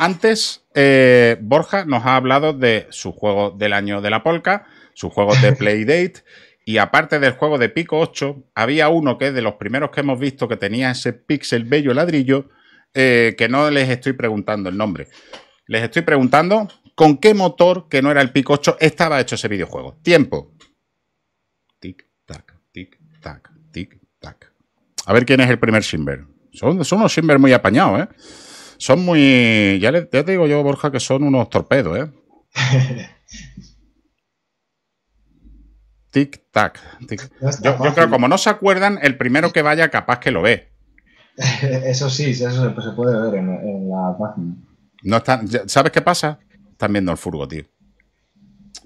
Antes, eh, Borja nos ha hablado de su juego del año de la polka, su juego de Playdate, y aparte del juego de Pico ocho, había uno que es de los primeros que hemos visto que tenía ese pixel bello ladrillo, eh, que no les estoy preguntando el nombre. Les estoy preguntando con qué motor, que no era el Pico ocho, estaba hecho ese videojuego. Tiempo. Tic-tac, tic-tac, tic-tac. A ver quién es el primer Simber. Son, son unos Simber muy apañados, ¿eh? Son muy... Ya, le, ya te digo yo, Borja, que son unos torpedos, ¿eh? Tic-tac. Tic. No yo, yo creo que como no se acuerdan, el primero que vaya capaz que lo ve. Eso sí, eso se, se puede ver en, en la página. No está, ¿sabes qué pasa? Están viendo el furgo, tío.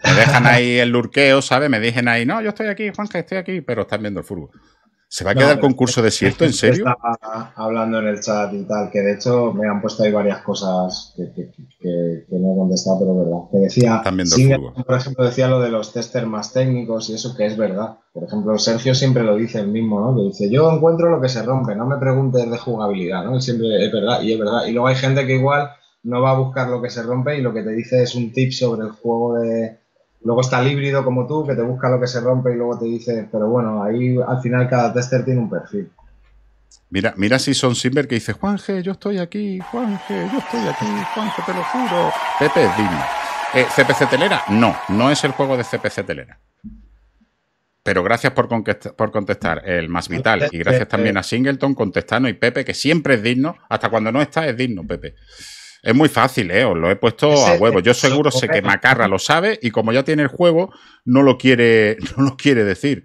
Me dejan ahí el lurqueo, ¿sabes? Me dicen ahí, no, yo estoy aquí, Juanca, estoy aquí, pero están viendo el furgo. ¿Se va a quedar no, el concurso desierto? ¿En serio? Estaba hablando en el chat y tal, que de hecho me han puesto ahí varias cosas que, que, que, que no he contestado, pero verdad. Que decía, Singer, por ejemplo, decía lo de los testers más técnicos y eso, que es verdad. Por ejemplo, Sergio siempre lo dice el mismo, ¿no? Que dice, yo encuentro lo que se rompe, no me preguntes de jugabilidad, ¿no? Y siempre es verdad, y es verdad. Y luego hay gente que igual no va a buscar lo que se rompe y lo que te dice es un tip sobre el juego de... Luego está el híbrido como tú, que te busca lo que se rompe y luego te dice... Pero bueno, ahí al final cada tester tiene un perfil. Mira, mira si son Simber que dice, Juanje, yo estoy aquí, Juanje, yo estoy aquí, Juanje, te lo juro. Pepe es digno. Eh, ¿C P C Telera? No, no es el juego de C P C Telera. Pero gracias por, por contestar, el más vital. Y gracias también a Singleton, Contestano y Pepe, que siempre es digno. Hasta cuando no está, es digno, Pepe. Es muy fácil, ¿eh? Os lo he puesto a huevo. Yo seguro sé que Macarra lo sabe y como ya tiene el juego, no lo quiere, no lo quiere decir.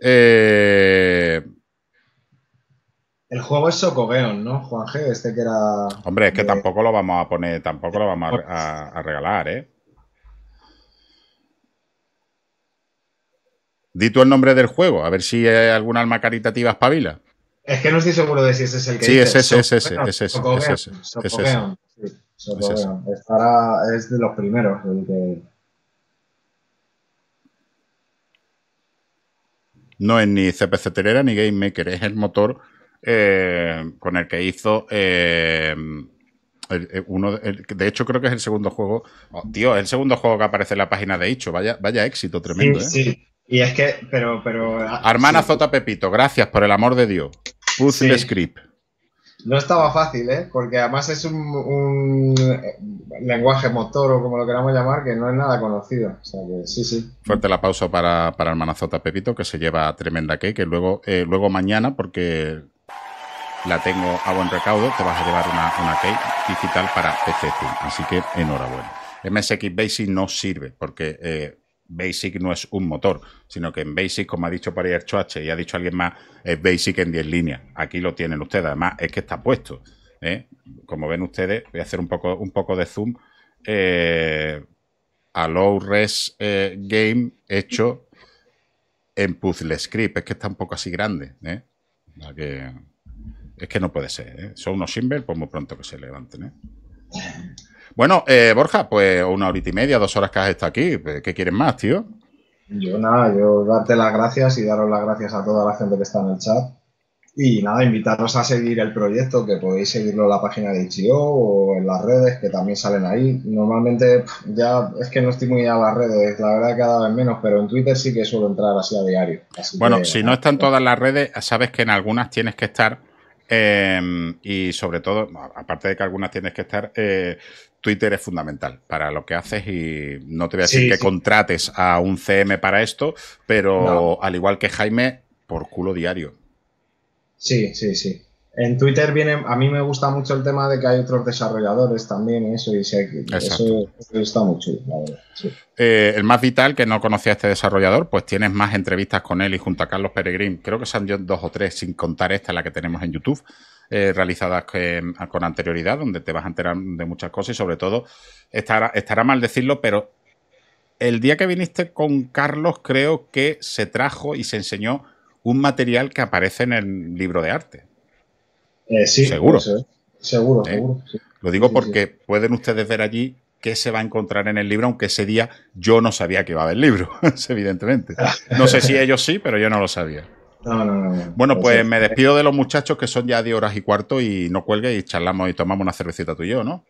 Eh... El juego es Socogeon, ¿no, Juan G? Este que era... Hombre, es que de... tampoco lo vamos a poner, tampoco lo vamos a, a regalar, ¿eh? Di tú el nombre del juego, a ver si hay alguna alma caritativa espabila. Es que no estoy seguro de si ese es el que... Sí, es ese, es ese, es ese, es ese. Socogeon, sí. Socogeon. Es de los primeros, el que... No es ni C P C Telera ni Game Maker, es el motor eh, con el que hizo eh, el, el, uno. El, de hecho, creo que es el segundo juego. Oh, tío, es el segundo juego que aparece en la página de Icho. Vaya, vaya éxito tremendo. Sí, ¿eh? Sí. Y es que, pero, pero. Armana sí. Zota Pepito, gracias por el amor de Dios. Puzzle sí. Script. No estaba fácil, ¿eh? Porque además es un, un lenguaje motor o como lo queramos llamar que no es nada conocido. O sea que sí, sí. Fuerte la pausa para, para el manazota Pepito que se lleva tremenda cake. Que luego, eh, luego mañana, porque la tengo a buen recaudo, te vas a llevar una, una cake digital para P C. Así que enhorabuena. M S X Basic no sirve porque... Eh, Basic no es un motor, sino que en Basic, como ha dicho Parierchoache y ha dicho alguien más, es Basic en diez líneas. Aquí lo tienen ustedes, además es que está puesto, ¿eh? Como ven ustedes, voy a hacer un poco, un poco de zoom. Eh, a low res eh, game hecho en puzzle script. Es que está un poco así grande, ¿eh? La que, es que no puede ser, ¿eh? Son unos symbols, pues muy pronto que se levanten, ¿eh? Bueno, eh, Borja, pues una horita y media, dos horas que has estado aquí. ¿Qué quieres más, tío? Yo nada, yo darte las gracias y daros las gracias a toda la gente que está en el chat. Y nada, invitaros a seguir el proyecto, que podéis seguirlo en la página de Itch punto io o en las redes, que también salen ahí. Normalmente ya es que no estoy muy a las redes, la verdad cada vez menos, pero en Twitter sí que suelo entrar así a diario. Así bueno, que, si no están todas las redes, sabes que en algunas tienes que estar. Eh, y sobre todo, aparte de que algunas tienes que estar... Eh, Twitter es fundamental para lo que haces y no te voy a decir sí, que sí. contrates a un C M para esto, pero no. Al igual que Jaime, por culo diario. Sí, sí, sí. En Twitter viene, a mí me gusta mucho el tema de que hay otros desarrolladores también, eso, y se, eso, eso está muy chulo, la verdad. Sí. Eh, el más vital, que no conocía a este desarrollador, pues tienes más entrevistas con él y junto a Carlos Peregrín, creo que son dos o tres, sin contar esta, la que tenemos en YouTube. Eh, realizadas que, con anterioridad, donde te vas a enterar de muchas cosas y sobre todo estará, estará mal decirlo, pero el día que viniste con Carlos creo que se trajo y se enseñó un material que aparece en el libro de arte. Eh, sí, seguro, eso, ¿eh? seguro, ¿Eh? seguro sí. Lo digo sí, porque sí. Pueden ustedes ver allí qué se va a encontrar en el libro, aunque ese día yo no sabía que iba a haber libro, evidentemente. No sé si ellos sí, pero yo no lo sabía. No, no, no, no. Bueno, pues me despido de los muchachos que son ya diez horas y cuarto y no cuelgues y charlamos y tomamos una cervecita tú y yo, ¿no?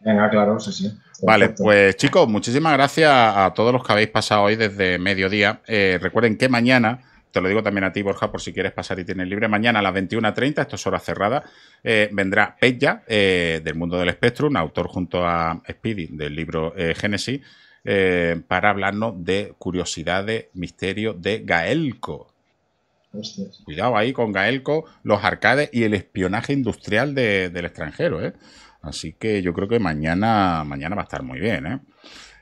Venga, claro, sí, sí. Perfecto. Vale, pues chicos, muchísimas gracias a todos los que habéis pasado hoy desde mediodía. Eh, recuerden que mañana, te lo digo también a ti, Borja, por si quieres pasar y tienes libre, mañana a las veintiuna treinta, esto es hora cerrada, eh, vendrá Peja, eh, del mundo del Spectrum, autor junto a Speedy del libro eh, Génesis, eh, para hablarnos de curiosidades, misterio de Gaelco. Hostias. Cuidado ahí con Gaelco, los arcades y el espionaje industrial de, del extranjero, ¿eh? Así que yo creo que mañana, mañana va a estar muy bien, ¿eh?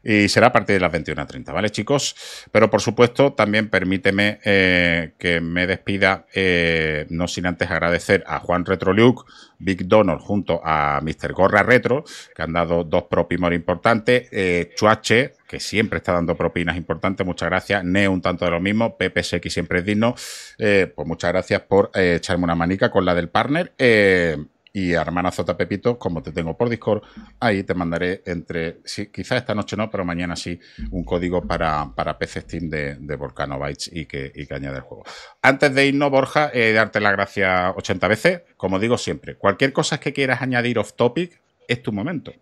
Y será a partir de las veintiuna treinta, ¿vale, chicos? Pero, por supuesto, también permíteme eh, que me despida, eh, no sin antes agradecer a Juan Retroluc, Big Donor, junto a mister Gorra Retro, que han dado dos propimos importantes, eh, Chuache, que siempre está dando propinas importantes, muchas gracias, Neo un tanto de lo mismo, P P S X siempre es digno, eh, pues muchas gracias por eh, echarme una manica con la del partner, eh, y a hermana Zota Pepito, como te tengo por Discord, ahí te mandaré entre... Sí, quizás esta noche no, pero mañana sí, un código para, para P C Steam de, de Volcano Bytes y que, y que añade el juego. Antes de irnos, Borja, eh, darte las gracias ochenta veces. Como digo siempre, cualquier cosa que quieras añadir off topic, es tu momento.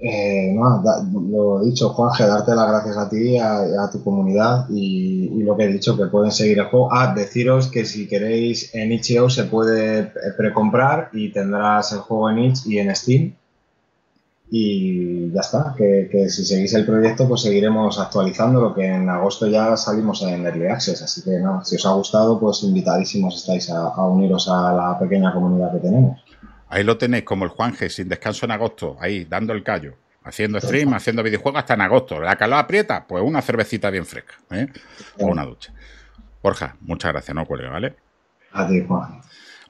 Eh, no, da, lo he dicho, Juanje, darte las gracias a ti, a, a tu comunidad y, y lo que he dicho, que pueden seguir el juego. Ah, deciros que si queréis en itch punto io se puede precomprar y tendrás el juego en Itch y en Steam. Y ya está, que, que si seguís el proyecto pues seguiremos actualizando lo que en agosto ya salimos en Early Access. Así que no, si os ha gustado pues invitadísimos estáis a, a uniros a la pequeña comunidad que tenemos. Ahí lo tenéis como el Juanje, sin descanso en agosto, ahí, dando el callo. Haciendo stream, haciendo videojuegos hasta en agosto. ¿La calor aprieta? Pues una cervecita bien fresca, ¿eh? O una ducha. Borja, muchas gracias, no cuelgue, ¿vale? A ti, Juan.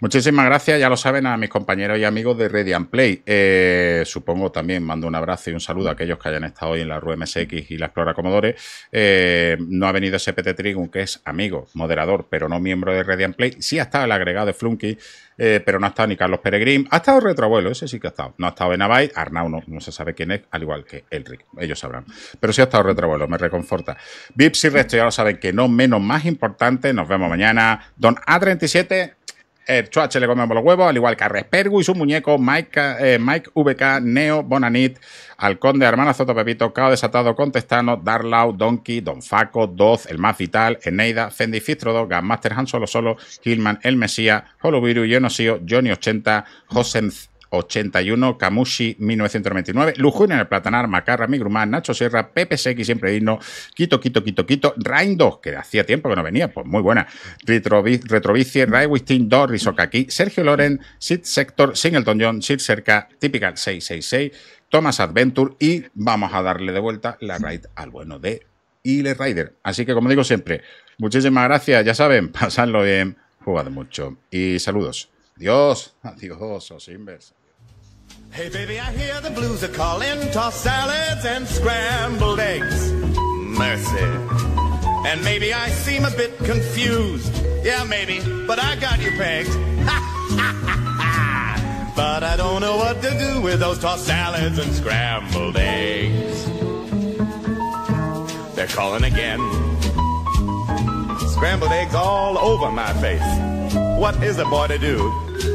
Muchísimas gracias, ya lo saben, a mis compañeros y amigos de Ready and Play. Eh, supongo también mando un abrazo y un saludo a aquellos que hayan estado hoy en la R U M S X y la Explora Comodores. Eh, no ha venido S P T Trigun, que es amigo, moderador, pero no miembro de Ready and Play. Sí ha estado el agregado de Flunky, eh, pero no ha estado ni Carlos Peregrín. Ha estado Retroabuelo, ese sí que ha estado. No ha estado Benavide, Arnau no, no se sabe quién es, al igual que Elric, ellos sabrán. Pero sí ha estado Retroabuelo, me reconforta. Vips y resto, ya lo saben que no menos más importante. Nos vemos mañana. Don A treinta y siete... El Chuache le comemos los huevos, al igual que a Respergu y su muñeco, Mike, eh, Mike V K, Neo, Bonanit, al Conde, Hermana Soto Pepito, Cao Desatado, Contestano, Darlau, Donkey, Don Faco, Doz, El Más Vital, Eneida, Fendi Fistro, Gunmaster, Han Solo Solo, Hillman, El Mesía, Holoviru, Yonosio, Johnny ochenta, Josen ochenta y uno, Kamushi mil novecientos noventa y nueve, Lujuin en el Platanar, Macarra, Migrumán, Nacho Sierra, Pepe Sequi, siempre digno, Quito, Quito, Quito, Quito, Raindo, que hacía tiempo que no venía, pues muy buena, Retrovicie, Ray Wistin, Dor, Risokaki, Sergio Loren, Sid Sector, Singleton John, Sir Cerca, Typical seiscientos sesenta y seis, Thomas Adventure y vamos a darle de vuelta la raid al bueno de Ile Rider. Así que, como digo siempre, muchísimas gracias, ya saben, pasadlo bien, jugad mucho y saludos. Dios, adiós, os inversos. Hey baby, I hear the blues are calling, tossed salads and scrambled eggs. Mercy. And maybe I seem a bit confused. Yeah, maybe, but I got you pegged. Ha, ha, ha, ha. But I don't know what to do with those tossed salads and scrambled eggs. They're calling again. Scrambled eggs all over my face. What is a boy to do?